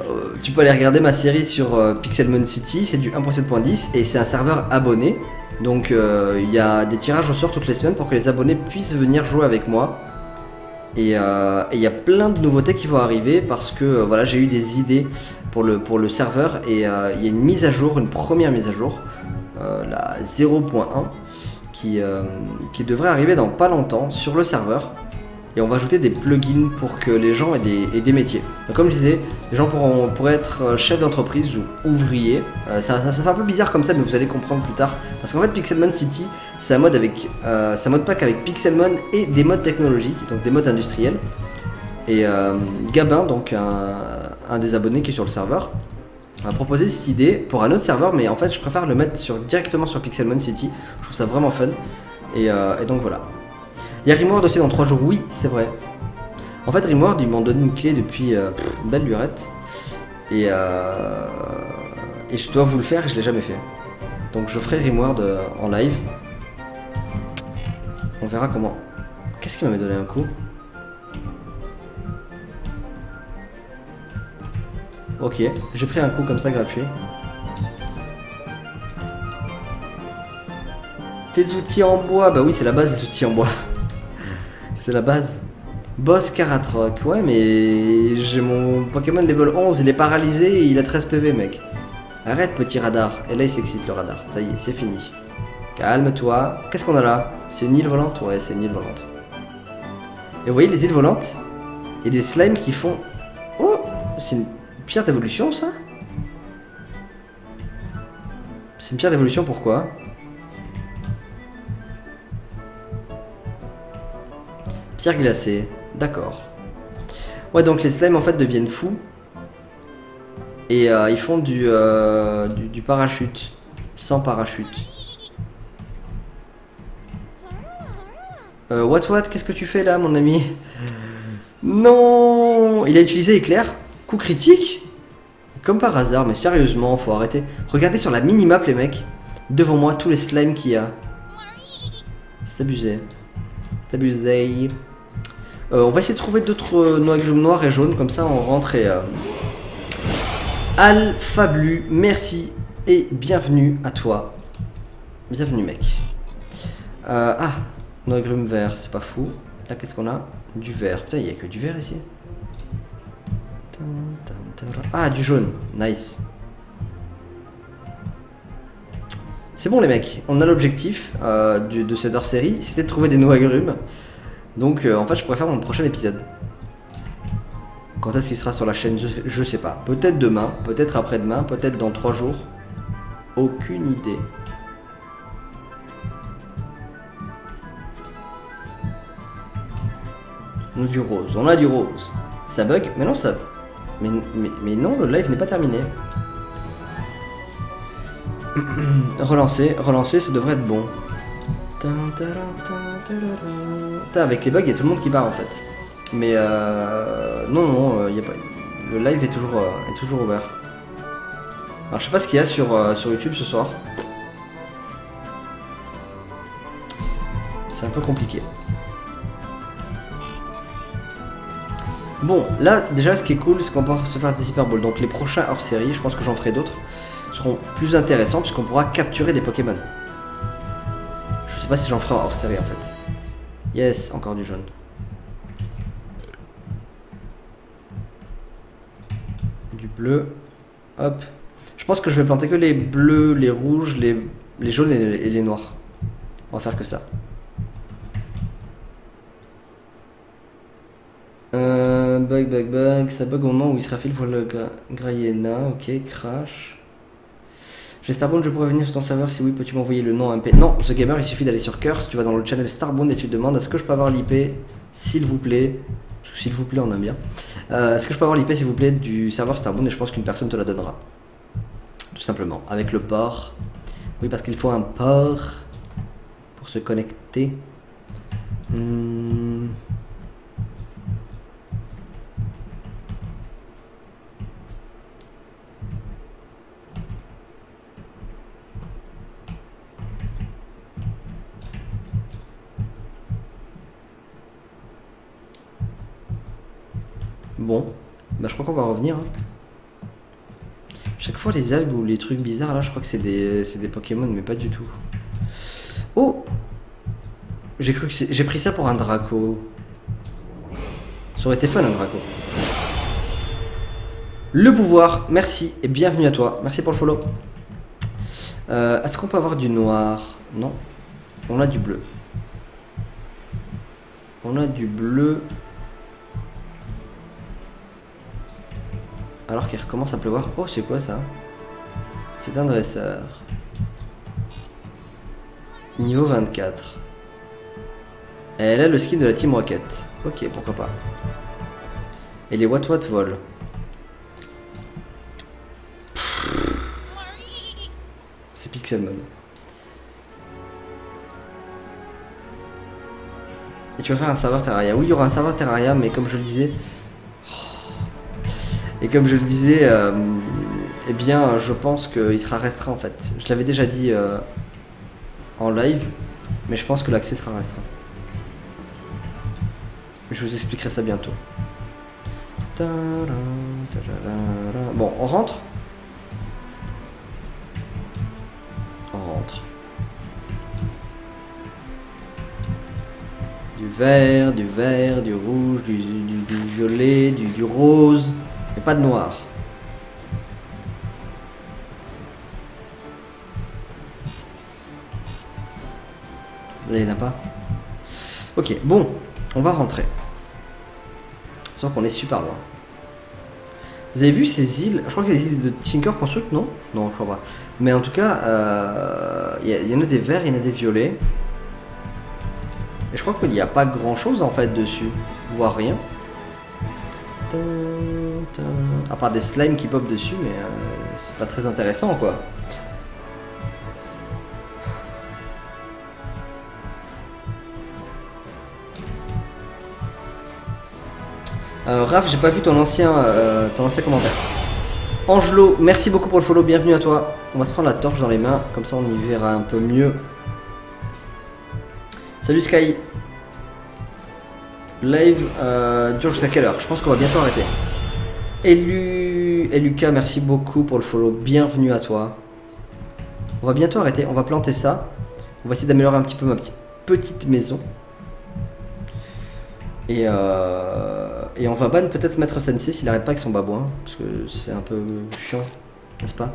Euh, tu peux aller regarder ma série sur euh, Pixelmon City, c'est du un point sept point dix et c'est un serveur abonné. Donc il euh, y a des tirages au sort toutes les semaines pour que les abonnés puissent venir jouer avec moi. Et il euh, y a plein de nouveautés qui vont arriver parce que euh, voilà, j'ai eu des idées pour le, pour le serveur et il euh, y a une mise à jour, une première mise à jour, euh, la zéro point un, qui, euh, qui devrait arriver dans pas longtemps sur le serveur. Et on va ajouter des plugins pour que les gens aient des, aient des métiers. Donc comme je disais, les gens pourront, pourraient être chefs d'entreprise ou ouvriers. Euh, ça, ça, ça fait un peu bizarre comme ça, mais vous allez comprendre plus tard. Parce qu'en fait, Pixelmon City, c'est un mode avec, euh, c'est un mode pack avec Pixelmon et des modes technologiques, donc des modes industriels. Et euh, Gabin, donc un, un des abonnés qui est sur le serveur, a proposé cette idée pour un autre serveur, mais en fait, je préfère le mettre sur, directement sur Pixelmon City. Je trouve ça vraiment fun. Et, euh, et donc voilà. Il y a Rimworld aussi dans trois jours, oui, c'est vrai. En fait, Rimworld, ils m'ont donné une clé depuis euh, une belle lurette. Et, euh, et je dois vous le faire et je l'ai jamais fait. Donc je ferai Rimworld euh, en live. On verra comment. Qu'est-ce qui m'avait donné un coup? Ok, j'ai pris un coup comme ça gratuit. Tes outils en bois, bah oui, c'est la base des outils en bois. C'est la base. Boss Karatroc. Ouais, mais j'ai mon Pokémon level onze, il est paralysé et il a treize P V, mec. Arrête, petit radar. Et là, il s'excite, le radar. Ça y est, c'est fini. Calme-toi. Qu'est-ce qu'on a là? C'est une île volante? Ouais, c'est une île volante. Et vous voyez les îles volantes? Et des slimes qui font... Oh! C'est une pierre d'évolution, ça? C'est une pierre d'évolution, pourquoi? Pierre glacée, d'accord. Ouais, donc les slimes en fait deviennent fous. Et euh, ils font du, euh, du, du parachute. Sans parachute. Euh, what what, qu'est-ce que tu fais là, mon ami? Non. Il a utilisé éclair. Coup critique. Comme par hasard, mais sérieusement, faut arrêter. Regardez sur la minimap, les mecs. Devant moi, tous les slimes qu'il y a. C'est abusé. C'est abusé. Euh, on va essayer de trouver d'autres euh, noirs et jaunes, comme ça on rentre et... Euh... Alphablu, merci et bienvenue à toi. Bienvenue, mec. Euh, ah, noix grume vert, c'est pas fou. Là, qu'est-ce qu'on a? Du vert. Putain, il n'y a que du vert ici. Ah, du jaune, nice. C'est bon les mecs, on a l'objectif euh, de cette hors-série, c'était de trouver des noix agrumes. Donc euh, en fait je pourrais faire mon prochain épisode. Quand est-ce qu'il sera sur la chaîne, je, je sais pas. Peut-être demain, peut-être après-demain, peut-être dans trois jours. Aucune idée. On a du rose, on a du rose. Ça bug? Mais non ça... Mais, mais, mais non, le live n'est pas terminé. Relancer, relancer, ça devrait être bon. Putain, avec les bugs, il y a tout le monde qui part en fait. Mais euh, non, non, euh, y a pas... le live est toujours, euh, est toujours ouvert. Alors je sais pas ce qu'il y a sur, euh, sur YouTube ce soir. C'est un peu compliqué. Bon, là déjà ce qui est cool, c'est qu'on pourra se faire des Hyperball. Donc les prochains hors série, je pense que j'en ferai d'autres. Seront plus intéressants puisqu'on pourra capturer des Pokémon. Je sais pas si j'en ferai hors série en fait. Yes, encore du jaune. Du bleu. Hop. Je pense que je vais planter que les bleus, les rouges, les, les jaunes et les, et les noirs. On va faire que ça. Euh, bug, bug, bug. Ça bug au moment où Israfil voit le Grayena. Ok, crash. J'ai Starbound, je pourrais venir sur ton serveur, si oui, peux-tu m'envoyer le nom M P? Non, ce gamer, il suffit d'aller sur Curse, tu vas dans le channel Starbound et tu te demandes est-ce que je peux avoir l'I P, s'il vous plaît, parce que s'il vous plaît, on aime bien, euh, est-ce que je peux avoir l'I P, s'il vous plaît, du serveur Starbound et je pense qu'une personne te la donnera. Tout simplement, avec le port. Oui, parce qu'il faut un port pour se connecter. Hmm. Bon, bah je crois qu'on va revenir. Hein. Chaque fois les algues ou les trucs bizarres là, je crois que c'est des, des Pokémon, mais pas du tout. Oh, j'ai cru que j'ai pris ça pour un Draco. Ça aurait été fun un Draco. Le pouvoir, merci et bienvenue à toi. Merci pour le follow. Euh, Est-ce qu'on peut avoir du noir? Non. On a du bleu. On a du bleu. Alors qu'il recommence à pleuvoir. Oh, c'est quoi ça? C'est un dresseur. Niveau vingt-quatre. Elle a le skin de la Team Rocket. Ok, pourquoi pas. Et les Watt Watt volent. C'est Pixelmon. Et tu vas faire un serveur Terraria. Oui, il y aura un serveur Terraria, mais comme je le disais... Et comme je le disais, euh, eh bien, je pense qu'il sera restreint, en fait. Je l'avais déjà dit euh, en live, mais je pense que l'accès sera restreint. Je vous expliquerai ça bientôt. Bon, on rentre ? Du vert, du vert, du rouge, du, du, du violet, du, du rose, mais pas de noir. Il n'y en a pas. Ok, bon, on va rentrer. Sauf qu'on est super loin. Vous avez vu ces îles? Je crois que c'est les îles de Tinker Construct, non? Non, je crois pas. Mais en tout cas, il euh, y, y en a des verts, il y en a des violets. Et je crois qu'il n'y a pas grand chose en fait dessus, voire rien. À part des slimes qui popent dessus, mais euh, c'est pas très intéressant quoi. Euh, Raph, j'ai pas vu ton ancien, euh, ton ancien commentaire. Angelo, merci beaucoup pour le follow, bienvenue à toi. On va se prendre la torche dans les mains, comme ça on y verra un peu mieux. Salut Sky. Live euh, dure jusqu'à quelle heure? Je pense qu'on va bientôt arrêter. Elu... Eluka, merci beaucoup pour le follow. Bienvenue à toi. On va bientôt arrêter. On va planter ça. On va essayer d'améliorer un petit peu ma petite, petite maison. Et, euh... Et on va ban peut-être Maître Sensei s'il n'arrête pas avec son babouin. Parce que c'est un peu chiant, n'est-ce pas?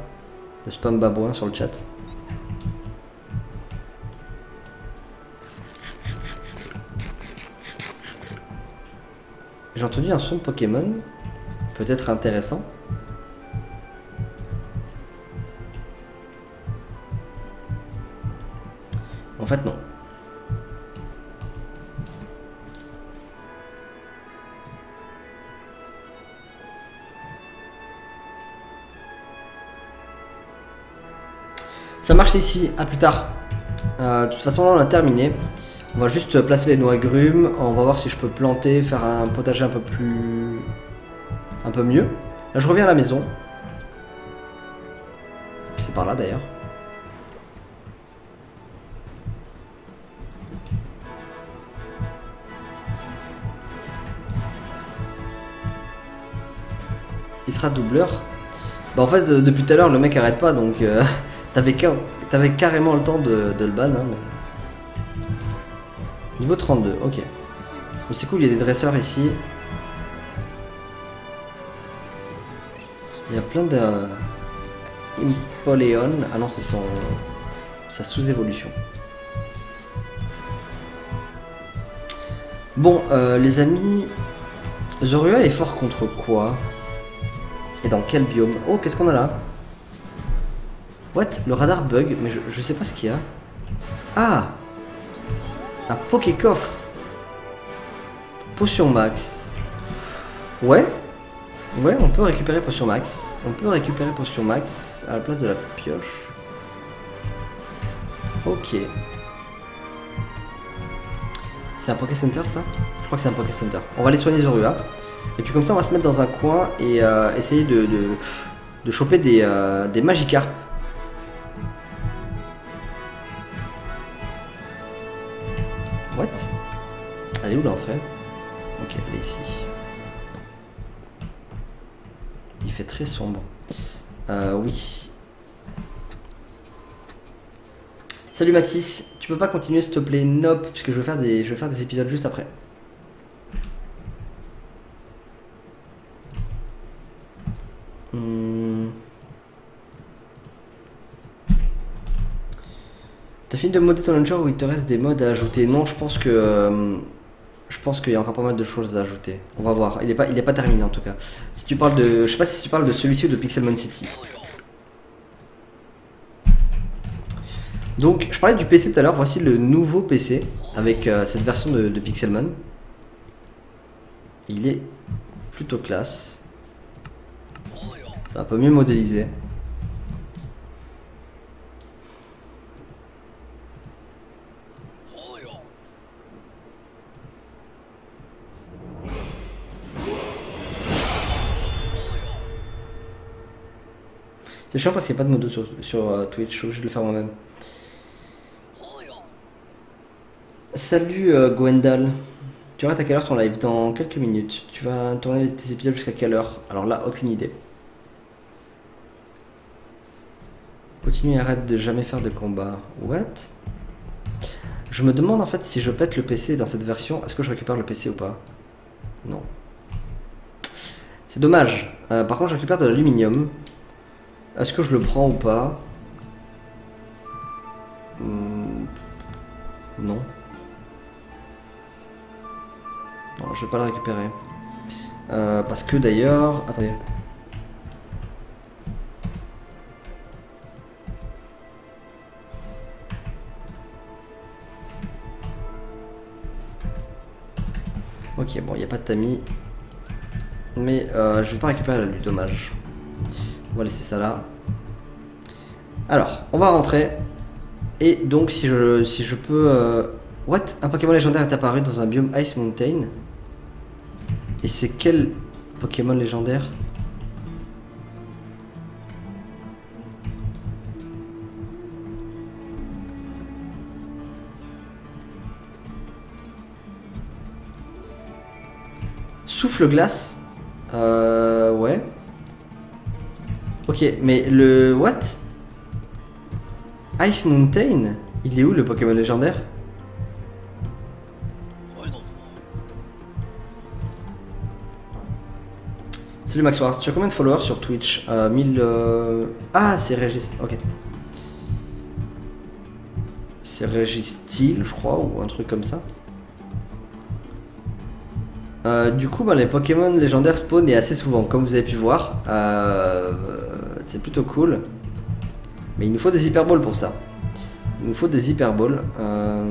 Le spam babouin sur le chat. J'ai entendu un son de Pokémon, peut-être intéressant. En fait, non. Ça marche ici, à plus tard. Euh, de toute façon, là, on a terminé. On va juste placer les noix agrumes, on va voir si je peux planter, faire un potager un peu plus... un peu mieux. Là je reviens à la maison. C'est par là d'ailleurs. Il sera doubleur. Bah en fait depuis tout à l'heure le mec arrête pas donc euh, t'avais car... carrément le temps de, de le ban hein, mais... Niveau trente-deux, ok. C'est cool, il y a des dresseurs ici. Il y a plein de... Impoléon. Ah non, c'est son... sa sous-évolution. Bon, euh, les amis... Zorua est fort contre quoi? Et dans quel biome? Oh, qu'est-ce qu'on a là? What? Le radar bug, mais je, je sais pas ce qu'il y a. Ah! Un poké coffre. Potion max. Ouais. Ouais, on peut récupérer potion max. On peut récupérer potion max à la place de la pioche. Ok. C'est un Poké Center ça? Je crois que c'est un Poké Center. On va les soigner Zorua. Et puis comme ça on va se mettre dans un coin et euh, essayer de, de, de choper des, euh, des Magikarp. What? Elle est où l'entrée? Ok, elle est ici. Il fait très sombre. Euh, oui. Salut Mathis, tu peux pas continuer s'il te plaît? Nope, puisque je veux faire des, je veux faire des épisodes juste après. Hmm. T'as fini de modder ton launcher ou il te reste des mods à ajouter? Non, je pense que euh, je pense qu'il y a encore pas mal de choses à ajouter. On va voir. Il est pas, il est pas terminé en tout cas. Si tu parles de, je sais pas si tu parles de celui-ci ou de Pixelmon City. Donc je parlais du P C tout à l'heure, voici le nouveau P C avec euh, cette version de, de Pixelmon. Il est plutôt classe. C'est un peu mieux modélisé. C'est chiant parce qu'il n'y a pas de modo sur, sur euh, Twitch, je suis obligé de le faire moi-même. Salut euh, Gwendal, tu arrêtes à quelle heure ton live? Dans quelques minutes. Tu vas tourner tes épisodes jusqu'à quelle heure? Alors là, aucune idée. Continue et arrête de jamais faire de combat. What? Je me demande en fait si je pète le P C dans cette version, est-ce que je récupère le P C ou pas? Non. C'est dommage. Euh, par contre, je récupère de l'aluminium. Est-ce que je le prends ou pas? Hum, non. Non, je vais pas le récupérer. Euh, parce que d'ailleurs... Attendez. Ok, bon, il n'y a pas de tamis. Mais euh, je vais pas récupérer la lune, dommage. On va laisser ça là. Alors, on va rentrer. Et donc, si je, si je peux... Euh... What? Un Pokémon légendaire est apparu dans un biome Ice Mountain. Et c'est quel Pokémon légendaire? Souffle glace. Euh... Ouais. Ok, mais le... What? Ice Mountain? Il est où le Pokémon légendaire? Salut Maxwell, tu as combien de followers sur Twitch? euh, mille... Euh... Ah, c'est Régis, ok. C'est Régis Style, je crois, ou un truc comme ça. Euh, du coup, bah, les Pokémon légendaires spawn et assez souvent, comme vous avez pu voir. Euh, c'est plutôt cool. Mais il nous faut des Hyperballs pour ça. Il nous faut des Hyperballs. Euh,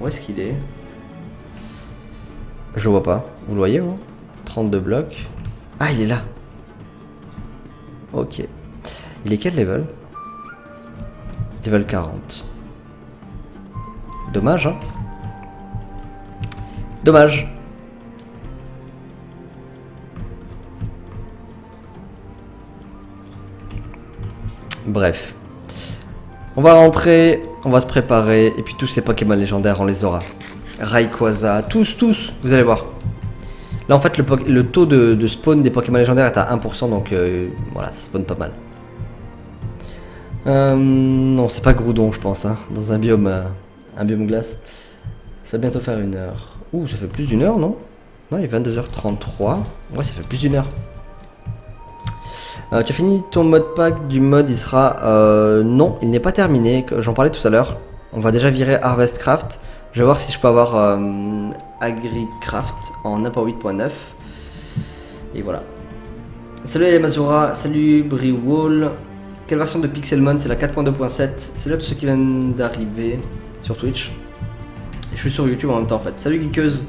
où est-ce qu'il est? Je vois pas. Vous le voyez, vous? trente-deux blocs. Ah, il est là. Ok. Il est quel level? Level quarante. Dommage, hein? Dommage. Bref, on va rentrer, on va se préparer, et puis tous ces Pokémon légendaires, on les aura. Rayquaza, tous, tous, vous allez voir. Là en fait le, le taux de, de spawn des Pokémon légendaires est à un pour cent, donc euh, voilà, ça spawn pas mal. Euh, non, c'est pas Groudon je pense, hein, dans un biome, euh, un biome glace. Ça va bientôt faire une heure. Ouh, ça fait plus d'une heure, non? Non, il est vingt-deux heures trente-trois, ouais ça fait plus d'une heure. Euh, tu as fini ton mode pack du mode? Il sera... Euh, non, il n'est pas terminé, j'en parlais tout à l'heure. On va déjà virer Harvestcraft. Je vais voir si je peux avoir euh, Agricraft en un point huit point neuf. Et voilà. Salut Mazura, salut Briwall. Quelle version de Pixelmon? C'est la quatre point deux point sept. Salut à tous ceux qui viennent d'arriver sur Twitch. Et je suis sur YouTube en même temps en fait. Salut Geekeuse.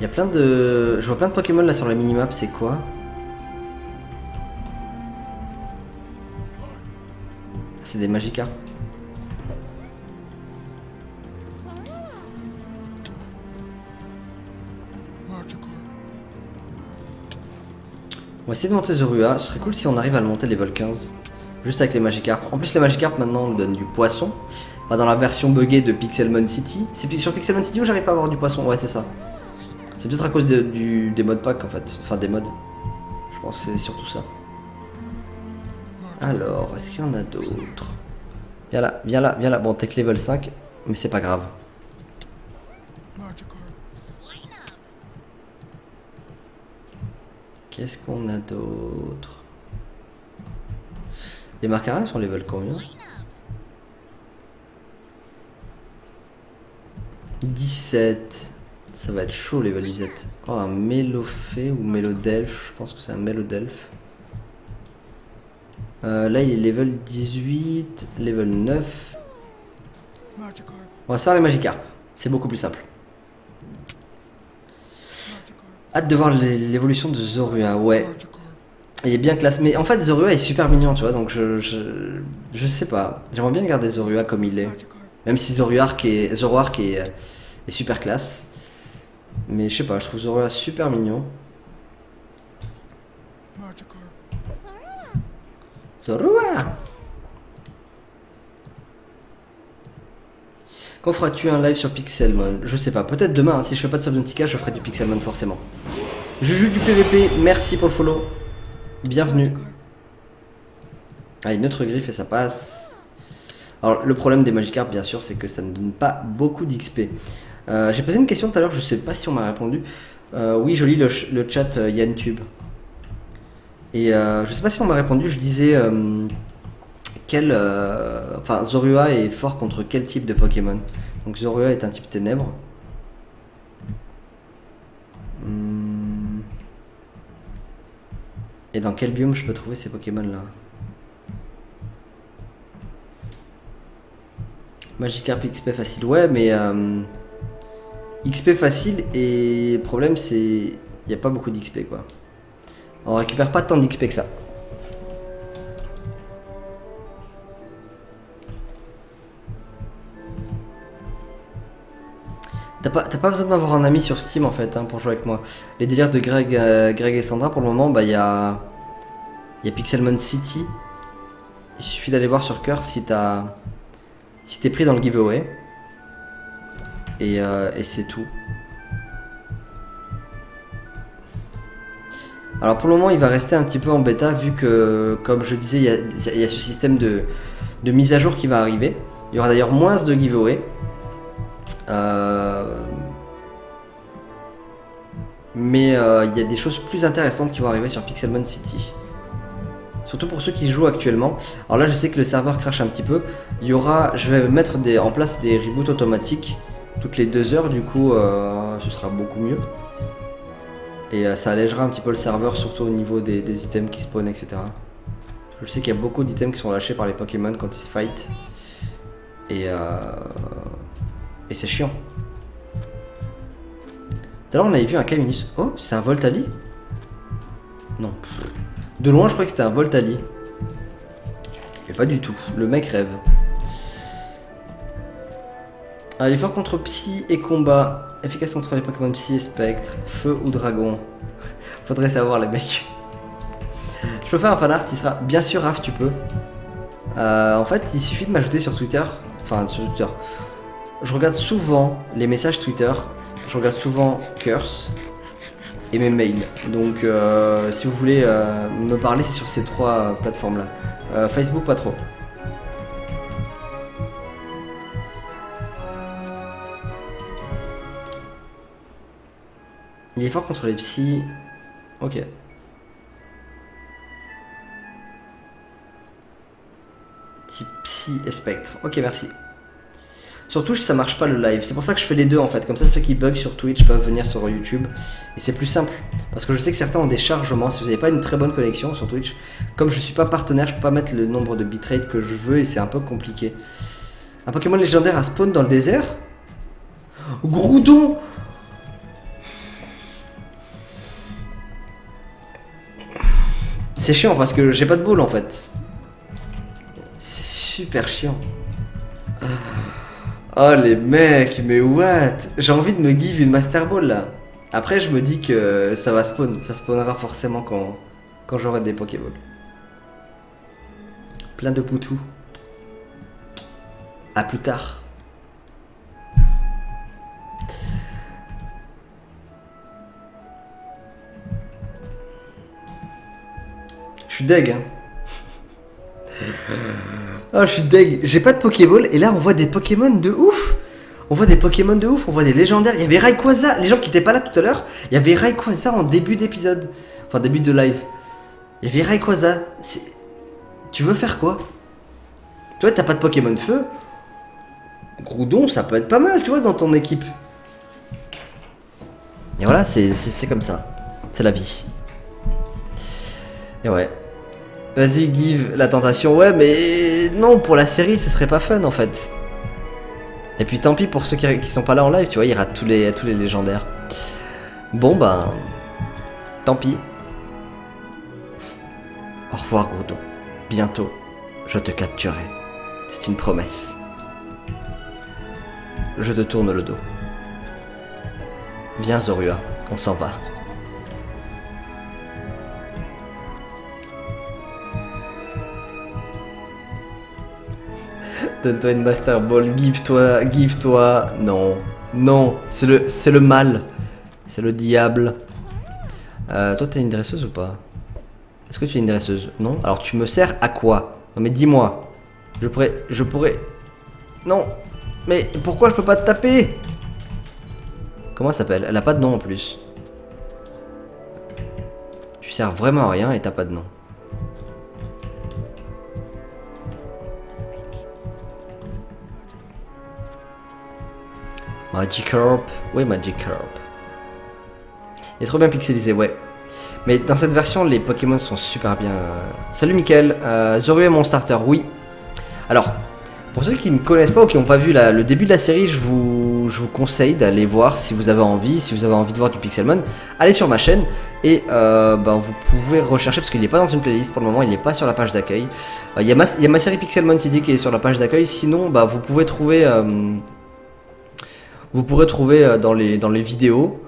Il y a plein de... Je vois plein de Pokémon là sur la minimap, c'est quoi? C'est des Magikarp. On va essayer de monter Zorua, ce serait cool si on arrive à le monter level quinze. Juste avec les Magikarp. En plus les Magikarp maintenant nous donnent du poisson. Enfin, dans la version buggée de Pixelmon City. C'est sur Pixelmon City où j'arrive pas à avoir du poisson. Ouais, c'est ça. C'est peut-être à cause de, du, des modes pack en fait. Enfin, des modes. Je pense que c'est surtout ça. Alors, est-ce qu'il y en a d'autres? Viens là, viens là, viens là. Bon, t'es que level cinq, mais c'est pas grave. Qu'est-ce qu'on a d'autre? Les marcaras sont level combien? dix-sept. Ça va être chaud level dix-sept. Oh, un Mélofée ou Mélodelphe. Je pense que c'est un Mélodelphe. Euh, là, il est level dix-huit, level neuf. On va se faire les Magikarp. C'est beaucoup plus simple. Hâte de voir l'évolution de Zorua, ouais. Il est bien classe, mais en fait Zorua est super mignon, tu vois, donc je... Je, je sais pas, j'aimerais bien garder Zorua comme il est. Même si Zoroark est, Zoroark est, est super classe. Mais je sais pas, je trouve Zorua super mignon. Zorua! Quand feras-tu un live sur Pixelmon? Je sais pas, peut-être demain, hein. Si je fais pas de subnautica, je ferai du Pixelmon forcément. Je joue du P V P, merci pour le follow. Bienvenue. Allez, neutre griffe et ça passe. Alors, le problème des Magikarp, bien sûr, c'est que ça ne donne pas beaucoup d'X P. Euh, J'ai posé une question tout à l'heure, je sais pas si on m'a répondu. Euh, oui, je lis le, le chat euh, YannTube. Et euh, je sais pas si on m'a répondu, je disais... Euh, Quel, euh, enfin, Zorua est fort contre quel type de Pokémon? Donc Zorua est un type ténèbres. Hum. Et dans quel biome je peux trouver ces Pokémon-là? Magikarp X P facile, ouais, mais euh, X P facile et problème c'est il n'y a pas beaucoup d'X P quoi. On récupère pas tant d'X P que ça. T'as pas, t'as pas besoin de m'avoir un ami sur Steam en fait hein, pour jouer avec moi. Les délires de Greg, euh, Greg et Sandra, pour le moment, bah il y a, y a Pixelmon City. Il suffit d'aller voir sur Curse si t'as, si t'es pris dans le giveaway. Et, euh, et c'est tout. Alors pour le moment, il va rester un petit peu en bêta vu que, comme je disais, il y a, y a ce système de, de mise à jour qui va arriver. Il y aura d'ailleurs moins de giveaway. Euh... Mais il euh, y a des choses plus intéressantes qui vont arriver sur Pixelmon City. Surtout pour ceux qui jouent actuellement. Alors là je sais que le serveur crache un petit peu. Il y aura, je vais mettre des, en place des reboots automatiques toutes les deux heures, du coup euh, ce sera beaucoup mieux. Et euh, ça allégera un petit peu le serveur, surtout au niveau des, des items qui spawnent, et cetera. Je sais qu'il y a beaucoup d'items qui sont lâchés par les Pokémon quand ils se fight. Et euh... Et c'est chiant. Tout à l'heure on avait vu un Caminus. Oh, c'est un Voltali? Non. De loin je crois que c'était un Voltali. Mais pas du tout. Le mec rêve. Alors, il est fort contre Psy et combat. Efficace contre les Pokémon Psy et Spectre. Feu ou Dragon. Faudrait savoir les mecs. Je peux faire un fanart, il sera... Bien sûr Raph, tu peux. Euh, en fait, il suffit de m'ajouter sur Twitter. Enfin, sur Twitter. Je regarde souvent les messages Twitter, je regarde souvent Curse et mes mails. Donc euh, si vous voulez euh, me parler, c'est sur ces trois euh, plateformes là. Euh, Facebook pas trop. Il est fort contre les psys. Ok. Type psy et spectre. Ok, merci. Sur Twitch ça marche pas le live, c'est pour ça que je fais les deux en fait, comme ça ceux qui bug sur Twitch peuvent venir sur YouTube et c'est plus simple, parce que je sais que certains ont des chargements, si vous n'avez pas une très bonne connexion sur Twitch, comme je suis pas partenaire je peux pas mettre le nombre de bitrate que je veux et c'est un peu compliqué. Un Pokémon légendaire à spawn dans le désert? Groudon! C'est chiant parce que j'ai pas de boule en fait. C'est super chiant. Ah. Oh les mecs, mais what? J'ai envie de me give une Master Ball là. Après je me dis que ça va spawn, ça spawnera forcément quand, quand j'aurai des Pokéballs. Plein de poutous. à plus tard. Je suis deg, hein. Oh, je suis deg. J'ai pas de Pokéball et là on voit des Pokémon de ouf. On voit des Pokémon de ouf, on voit des légendaires. Il y avait Rayquaza, les gens qui étaient pas là tout à l'heure. Il y avait Rayquaza en début d'épisode. Enfin début de live. Il y avait Rayquaza. Tu veux faire quoi? Tu vois, t'as pas de Pokémon feu. Groudon, ça peut être pas mal, tu vois, dans ton équipe. Et voilà, c'est comme ça. C'est la vie. Et ouais. Vas-y, give la tentation. Ouais, mais non, pour la série, ce serait pas fun en fait. Et puis tant pis pour ceux qui, qui sont pas là en live, tu vois, ils ratent tous les, tous les légendaires. Bon, ben. Tant pis. Au revoir, Groudon. Bientôt, je te capturerai. C'est une promesse. Je te tourne le dos. Viens, Zorua, on s'en va. Donne-toi une Master Ball, give-toi, give-toi. Non, non, c'est le, c'est le mal. C'est le diable. Euh, toi, t'es une dresseuse ou pas? Est-ce que tu es une dresseuse? Non? Alors, tu me sers à quoi? Non, mais dis-moi. Je pourrais, je pourrais... Non. Mais pourquoi je peux pas te taper? Comment elle s'appelle? Elle a pas de nom en plus. Tu sers vraiment à rien et t'as pas de nom. Magikarp, oui Magikarp. Il est trop bien pixelisé, ouais. Mais dans cette version, les Pokémon sont super bien. Salut Mickaël, euh, Zorua est mon starter, oui. Alors, pour ceux qui ne me connaissent pas ou qui n'ont pas vu la, le début de la série, je vous, je vous conseille d'aller voir si vous avez envie, si vous avez envie de voir du Pixelmon. Allez sur ma chaîne et euh, ben, vous pouvez rechercher parce qu'il n'est pas dans une playlist pour le moment, il n'est pas sur la page d'accueil. Il euh, y, y a ma série Pixelmon City qui est sur la page d'accueil, sinon bah, vous pouvez trouver... Euh, Vous pourrez trouver dans les, dans les vidéos,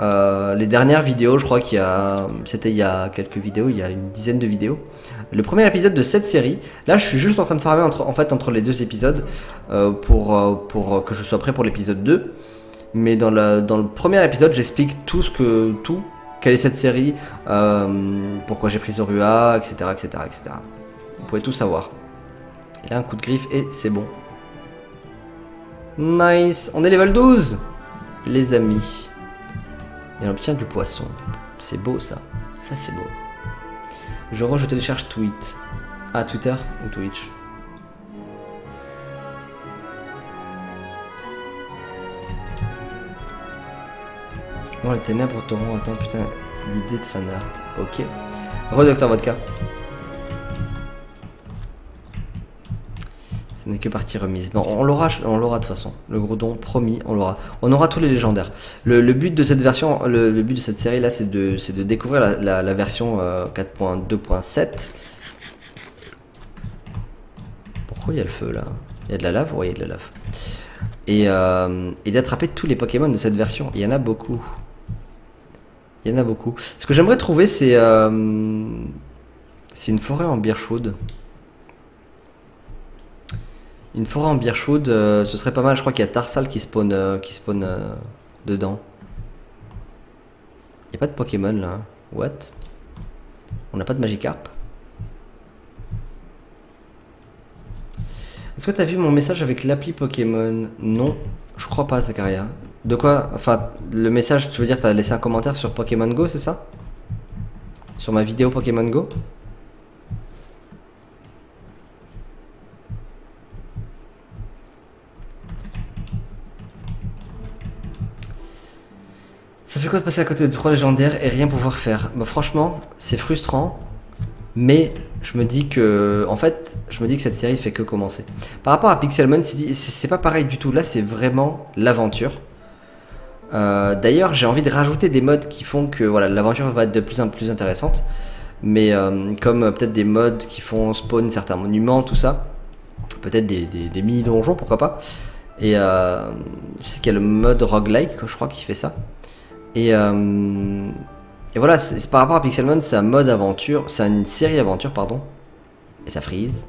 euh, les dernières vidéos, je crois qu'il y a, c'était il y a quelques vidéos, il y a une dizaine de vidéos. Le premier épisode de cette série, là je suis juste en train de farmer entre, en fait, entre les deux épisodes euh, pour, euh, pour que je sois prêt pour l'épisode deux. Mais dans, la, dans le premier épisode, j'explique tout ce que, tout, quelle est cette série, euh, pourquoi j'ai pris Zorua, et cetera, et cetera, et cetera. Vous pouvez tout savoir. Et là un coup de griffe et c'est bon. Nice, on est level douze, les amis. Et on obtient du poisson. C'est beau ça, ça c'est beau. Je re, je télécharge tweet. Ah, Twitter ou Twitch. Bon, les ténèbres au torrent, attends, putain, l'idée de fanart. Ok. Redocteur vodka. Ce n'est que partie remise. Bon, on l'aura, on l'aura de toute façon. Le Groudon, promis, on l'aura. On aura tous les légendaires. Le, le but de cette version, le, le but de cette série là, c'est de, c'est de découvrir la, la, la version euh, quatre point deux point sept. Pourquoi il y a le feu là? Il y a de la lave, oui, il y a de la lave. Et, euh, et d'attraper tous les Pokémon de cette version. Il y en a beaucoup. Il y en a beaucoup. Ce que j'aimerais trouver, c'est, euh, c'est une forêt en bière chaude. Une forêt en bière chaude, euh, ce serait pas mal. Je crois qu'il y a Tarsal qui spawn, euh, qui spawn euh, dedans. Il n'y a pas de Pokémon là. What? On n'a pas de Magikarp. Est-ce que t'as vu mon message avec l'appli Pokémon? Non, je crois pas, Zakaria. De quoi? Enfin, le message, tu veux dire, t'as laissé un commentaire sur Pokémon Go, c'est ça? Sur ma vidéo Pokémon Go? Ça fait quoi de passer à côté de trois légendaires et rien pouvoir faire? Bah franchement, c'est frustrant, mais je me dis que, en fait, je me dis que cette série fait que commencer. Par rapport à Pixelmon, c'est pas pareil du tout. Là, c'est vraiment l'aventure. Euh, D'ailleurs, j'ai envie de rajouter des modes qui font que, voilà, l'aventure va être de plus en plus intéressante. Mais euh, comme euh, peut-être des modes qui font spawn certains monuments, tout ça, peut-être des, des, des mini donjons, pourquoi pas. Et euh, je sais qu'il y a le mode roguelike, je crois, qui fait ça. Et, euh, et voilà, c'est par rapport à Pixelmon, c'est un mode aventure, c'est une série aventure, pardon. Et ça freeze.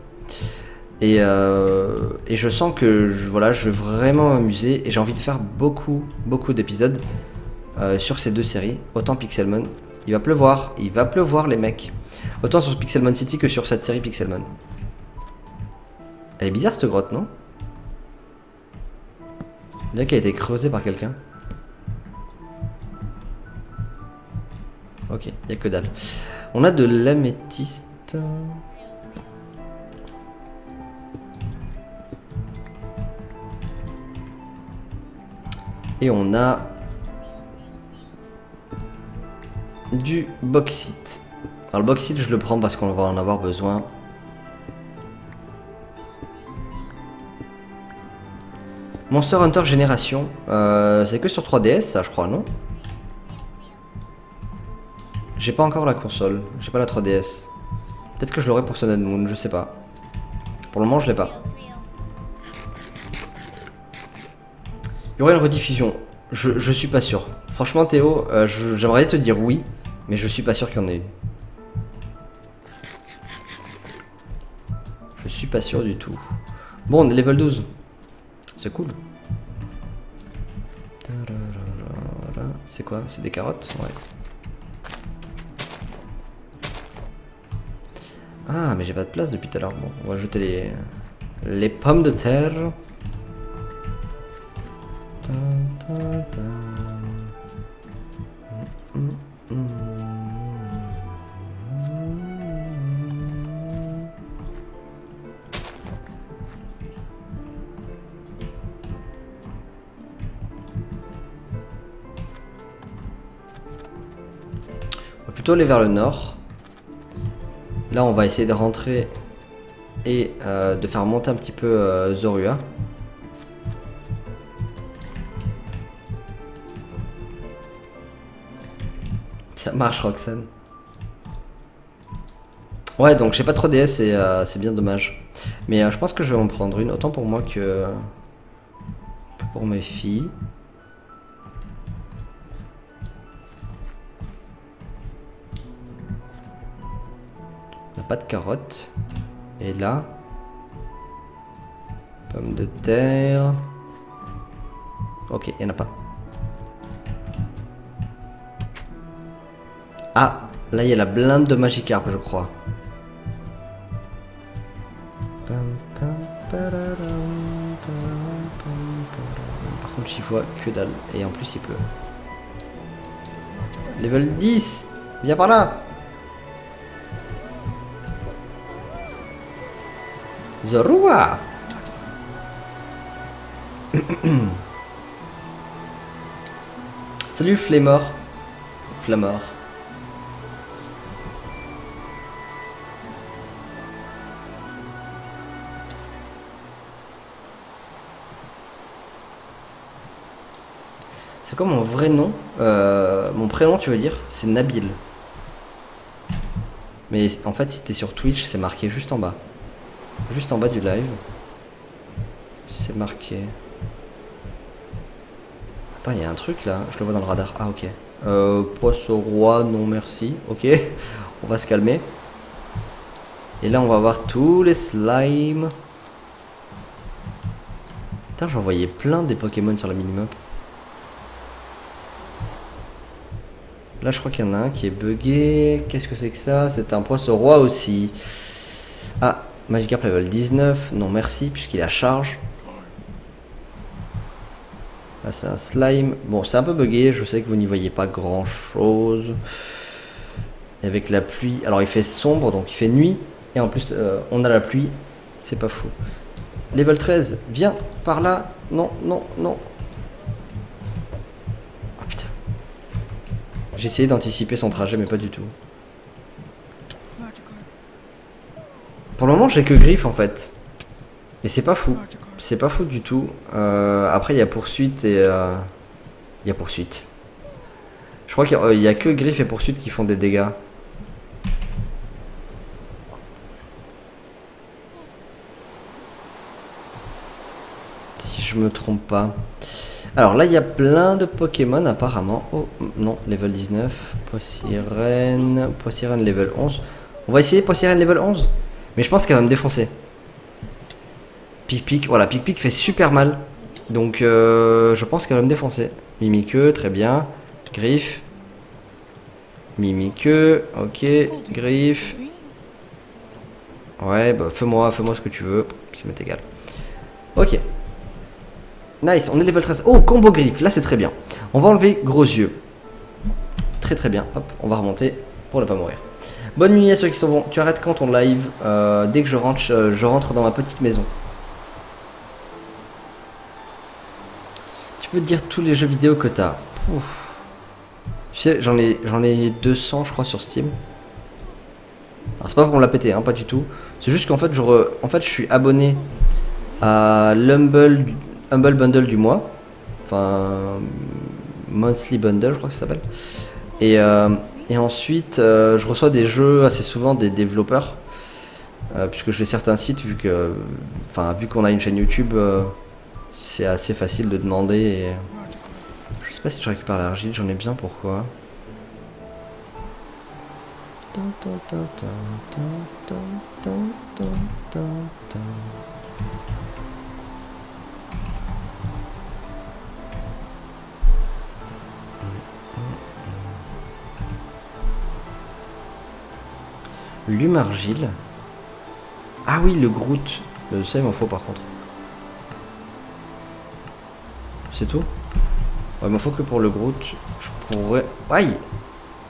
Et, euh, et je sens que je, voilà, je veux vraiment m'amuser et j'ai envie de faire beaucoup, beaucoup d'épisodes euh, sur ces deux séries. Autant Pixelmon, il va pleuvoir, il va pleuvoir les mecs. Autant sur Pixelmon City que sur cette série Pixelmon. Elle est bizarre cette grotte, non? Bien qu'elle a été creusée par quelqu'un. Ok, il n'y a que dalle. On a de l'améthyste. Et on a du bauxite. Alors le bauxite, je le prends parce qu'on va en avoir besoin. Monster Hunter Génération, euh, c'est que sur trois D S ça je crois, non? J'ai pas encore la console, j'ai pas la trois D S. Peut-être que je l'aurai pour Sun and Moon, je sais pas. Pour le moment je l'ai pas. Il y aurait une rediffusion, je, je suis pas sûr. Franchement Théo, euh, j'aimerais te dire oui, mais je suis pas sûr qu'il y en ait une. Je suis pas sûr du tout. Bon, on est level douze. C'est cool. C'est quoi? C'est des carottes? Ouais. Ah, mais j'ai pas de place depuis tout à l'heure. Bon, on va jeter les, les pommes de terre. Plutôt aller vers le nord. Là on va essayer de rentrer et euh, de faire monter un petit peu euh, Zorua. Ça marche Roxane. Ouais, donc j'ai pas trop D S et euh, c'est bien dommage. Mais euh, je pense que je vais en prendre une, autant pour moi que, que pour mes filles. Pas de carottes. Et là, pommes de terre. Ok, il n'y en a pas. Ah, là il y a la blinde de Magikarp, je crois. Par contre, j'y vois que dalle. Et en plus, il pleut. Level dix. Viens par là. Zorua. Salut Flamor. Flamor. C'est quoi mon vrai nom? euh, Mon prénom tu veux dire? C'est Nabil. Mais en fait si t'es sur Twitch c'est marqué juste en bas. Juste en bas du live, c'est marqué. Attends, il y a un truc là, je le vois dans le radar. Ah, ok. Euh, Poisse au roi, non merci. Ok, on va se calmer. Et là, on va voir tous les slimes. Putain, j'en voyais plein des Pokémon sur la minimap. Là, je crois qu'il y en a un qui est bugué. Qu'est-ce que c'est que ça? C'est un poisse au roi aussi. Ah. Magikarp level dix-neuf, non merci, puisqu'il a charge. Là c'est un slime. Bon c'est un peu bugué, je sais que vous n'y voyez pas grand chose. Et avec la pluie, alors il fait sombre, donc il fait nuit. Et en plus euh, on a la pluie, c'est pas fou. Level treize, viens par là. Non, non, non. Oh putain. J'ai essayé d'anticiper son trajet mais pas du tout. Pour le moment j'ai que griffe en fait. Mais c'est pas fou. C'est pas fou du tout. Euh, après il y a poursuite et... Il euh, y a poursuite. Je crois qu'il y, y a que griffe et poursuite qui font des dégâts. Si je me trompe pas. Alors là il y a plein de Pokémon apparemment. Oh non, level dix-neuf. Poissirène. Poissirène level onze. On va essayer Poissirène level onze. Mais je pense qu'elle va me défoncer. Pic-Pic, voilà, Pic-Pic fait super mal. Donc euh, je pense qu'elle va me défoncer. Mimiqueux, très bien. Griffe. Mimiqueux, ok. Griffe. Ouais, bah fais-moi, fais-moi ce que tu veux. Ça m'est égal. Ok. Nice, on est level treize. Oh, combo griffe, là c'est très bien. On va enlever gros yeux. Très très bien. Hop, on va remonter pour ne pas mourir. Bonne nuit à ceux qui sont bons. Tu arrêtes quand on live? euh, Dès que je rentre, je, je rentre dans ma petite maison. Tu peux te dire tous les jeux vidéo que t'as. Tu sais, j'en ai, j'en ai deux cents, je crois, sur Steam. Alors c'est pas pour me la péter, hein, pas du tout. C'est juste qu'en fait, je re... en fait, je suis abonné à l'Humble Humble Bundle du mois. Enfin, Monthly Bundle, je crois que ça s'appelle. Et... Euh... Et ensuite, euh, je reçois des jeux assez souvent des développeurs, euh, puisque j'ai certains sites, vu que, enfin, vu qu'on a une chaîne YouTube, euh, c'est assez facile de demander. Et... Je sais pas si je récupère l'argile, j'en ai bien pourquoi. L'humargile. Ah oui, le Groot. Le, ça, il m'en faut par contre. C'est tout? Ouais, il m'en faut que pour le Groot. Je pourrais... Aïe!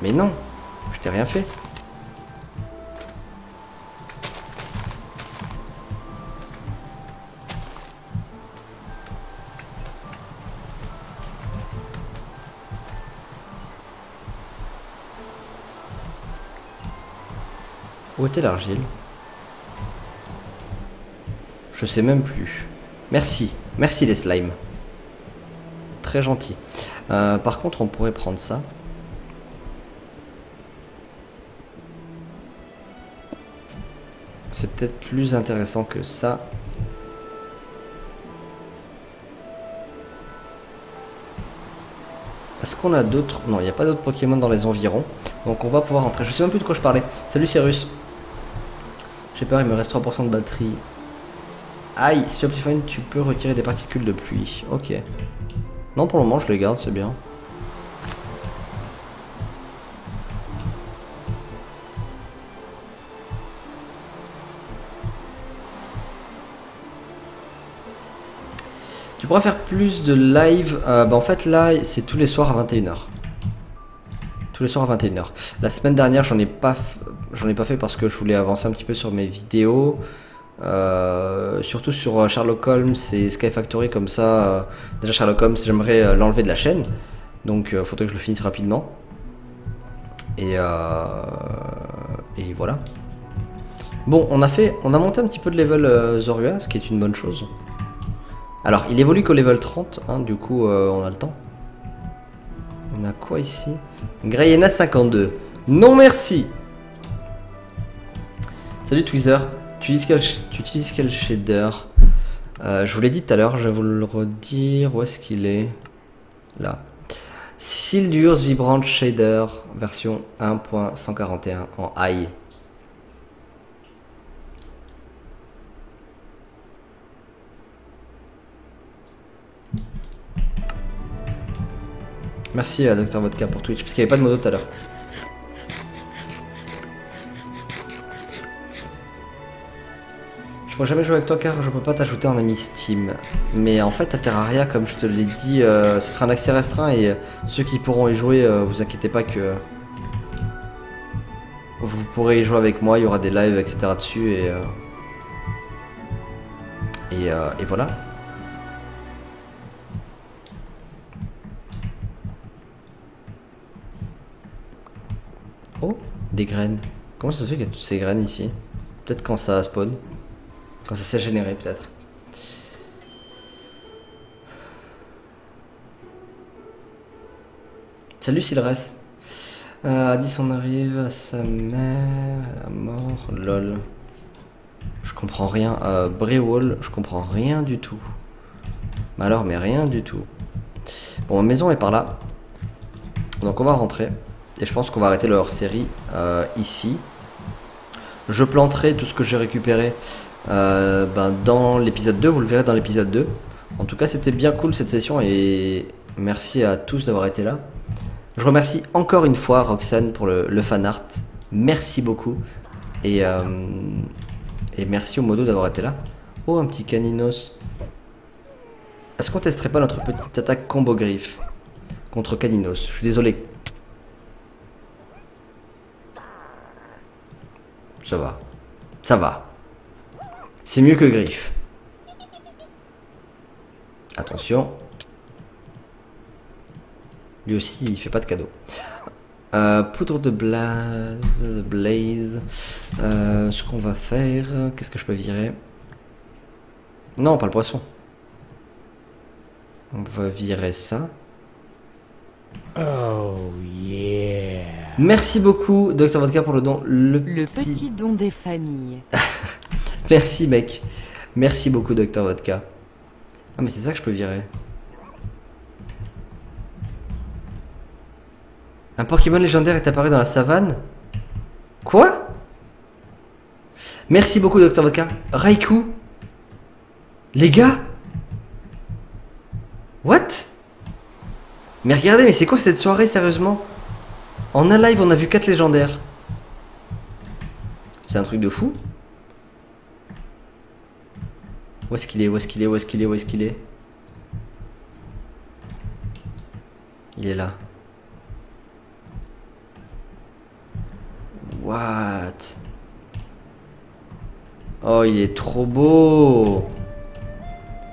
Mais non! Je t'ai rien fait. Où était l'argile? Je sais même plus. Merci. Merci les slimes. Très gentil. Euh, par contre, on pourrait prendre ça. C'est peut-être plus intéressant que ça. Est-ce qu'on a d'autres? Non, il n'y a pas d'autres Pokémon dans les environs. Donc on va pouvoir rentrer. Je sais même plus de quoi je parlais. Salut Cyrus. J'ai peur, il me reste trois pour cent de batterie. Aïe, si tu as tu peux retirer des particules de pluie. Ok. Non, pour le moment, je les garde, c'est bien. Tu pourras faire plus de live. Euh, bah en fait, là, c'est tous les soirs à vingt et une heures. Tous les soirs à vingt et une heures. La semaine dernière, j'en ai pas... J'en ai pas fait parce que je voulais avancer un petit peu sur mes vidéos, euh, surtout sur Sherlock Holmes et Sky Factory comme ça. Euh, déjà Sherlock Holmes, j'aimerais euh, l'enlever de la chaîne, donc il euh, faudrait que je le finisse rapidement. Et, euh, et voilà. Bon, on a fait, on a monté un petit peu de level euh, Zorua, ce qui est une bonne chose. Alors, il évolue qu'au level trente, hein, du coup euh, on a le temps. On a quoi ici? Grayena cinquante-deux. Non merci. Salut Tweezer, tu utilises quel, tu utilises quel shader? euh, Je vous l'ai dit tout à l'heure, je vais vous le redire, où est-ce qu'il est? Là. Sildur's Vibrant Shader, version un point cent quarante et un en high. Merci à Docteur Vodka pour Twitch, parce qu'il n'y avait pas de modo tout à l'heure. Je pourrais jamais jouer avec toi car je peux pas t'ajouter un ami Steam. Mais en fait à Terraria, comme je te l'ai dit, euh, ce sera un accès restreint et euh, ceux qui pourront y jouer, euh, vous inquiétez pas que euh, vous pourrez y jouer avec moi, il y aura des lives et cetera dessus et euh, et, euh, et voilà. Oh, des graines. Comment ça se fait qu'il y a toutes ces graines ici? Peut-être quand ça spawn. Quand ça s'est généré peut-être. Salut Silres. Euh, Addis on arrive à sa mère, à mort, lol. Je comprends rien. Euh, Brewall, je comprends rien du tout. Mais alors, mais rien du tout. Bon, ma maison est par là. Donc on va rentrer. Et je pense qu'on va arrêter leur série euh, ici. Je planterai tout ce que j'ai récupéré euh, ben, dans l'épisode deux, vous le verrez dans l'épisode deux. En tout cas, c'était bien cool cette session et merci à tous d'avoir été là. Je remercie encore une fois Roxane pour le, le fan art. Merci beaucoup. Et, euh, et merci au modo d'avoir été là. Oh, un petit Caninos. Est-ce qu'on testerait pas notre petite attaque combo griffe contre Caninos? Je suis désolé. Ça va. Ça va. C'est mieux que griffe. Attention. Lui aussi, il fait pas de cadeau. Euh, poudre de blaze. De blaze. Euh, ce qu'on va faire. Qu'est-ce que je peux virer? Non, pas le poisson. On va virer ça. Oh yeah. Merci beaucoup, Docteur Vodka, pour le don. Le, le petit... petit don des familles. Merci, mec. Merci beaucoup, Docteur Vodka. Ah, mais c'est ça que je peux virer. Un Pokémon légendaire est apparu dans la savane? Quoi? Merci beaucoup, Docteur Vodka. Raikou? Les gars? What? Mais regardez, mais c'est quoi cette soirée, sérieusement? En un live, on a vu quatre légendaires. C'est un truc de fou. Où est-ce qu'il est? Où est-ce qu'il est? Où est-ce qu'il est? Où est-ce qu'il est? Il est là. What? Oh, il est trop beau.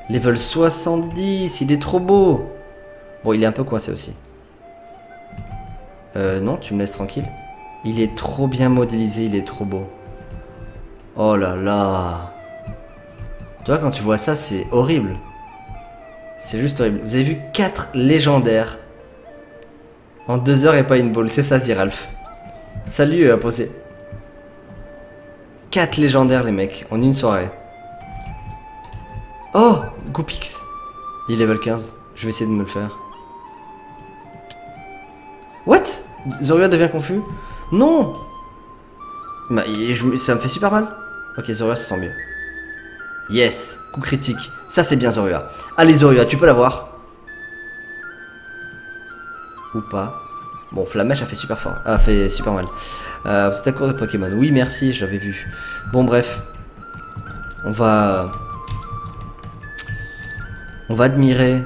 Level soixante-dix, il est trop beau. Bon, il est un peu coincé aussi. Euh, non, tu me laisses tranquille. Il est trop bien modélisé, il est trop beau. Oh là là. Tu vois, quand tu vois ça, c'est horrible. C'est juste horrible. Vous avez vu quatre légendaires. En deux heures et pas une boule. C'est ça, Ziralf. Salut, à poser. quatre légendaires, les mecs, en une soirée. Oh, Goopix. Il est level quinze. Je vais essayer de me le faire. What? Zorua devient confus? Non! Bah, je, ça me fait super mal. Ok, Zorua se sent mieux. Yes! Coup critique. Ça, c'est bien, Zorua. Allez, Zorua, tu peux l'avoir. Ou pas. Bon, Flamèche a fait super fort. Ah, fait super mal. Euh, c'est à cause de Pokémon. Oui, merci, je l'avais vu. Bon, bref. On va... On va admirer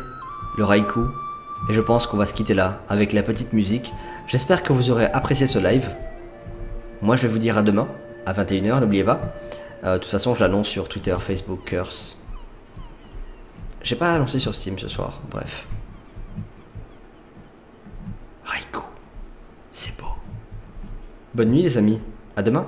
le Raikou. Et je pense qu'on va se quitter là, avec la petite musique. J'espère que vous aurez apprécié ce live. Moi, je vais vous dire à demain, à vingt et une heures, n'oubliez pas. Euh, de toute façon, je l'annonce sur Twitter, Facebook, Curse. J'ai pas annoncé sur Steam ce soir, bref. Raikou, c'est beau. Bonne nuit les amis, à demain.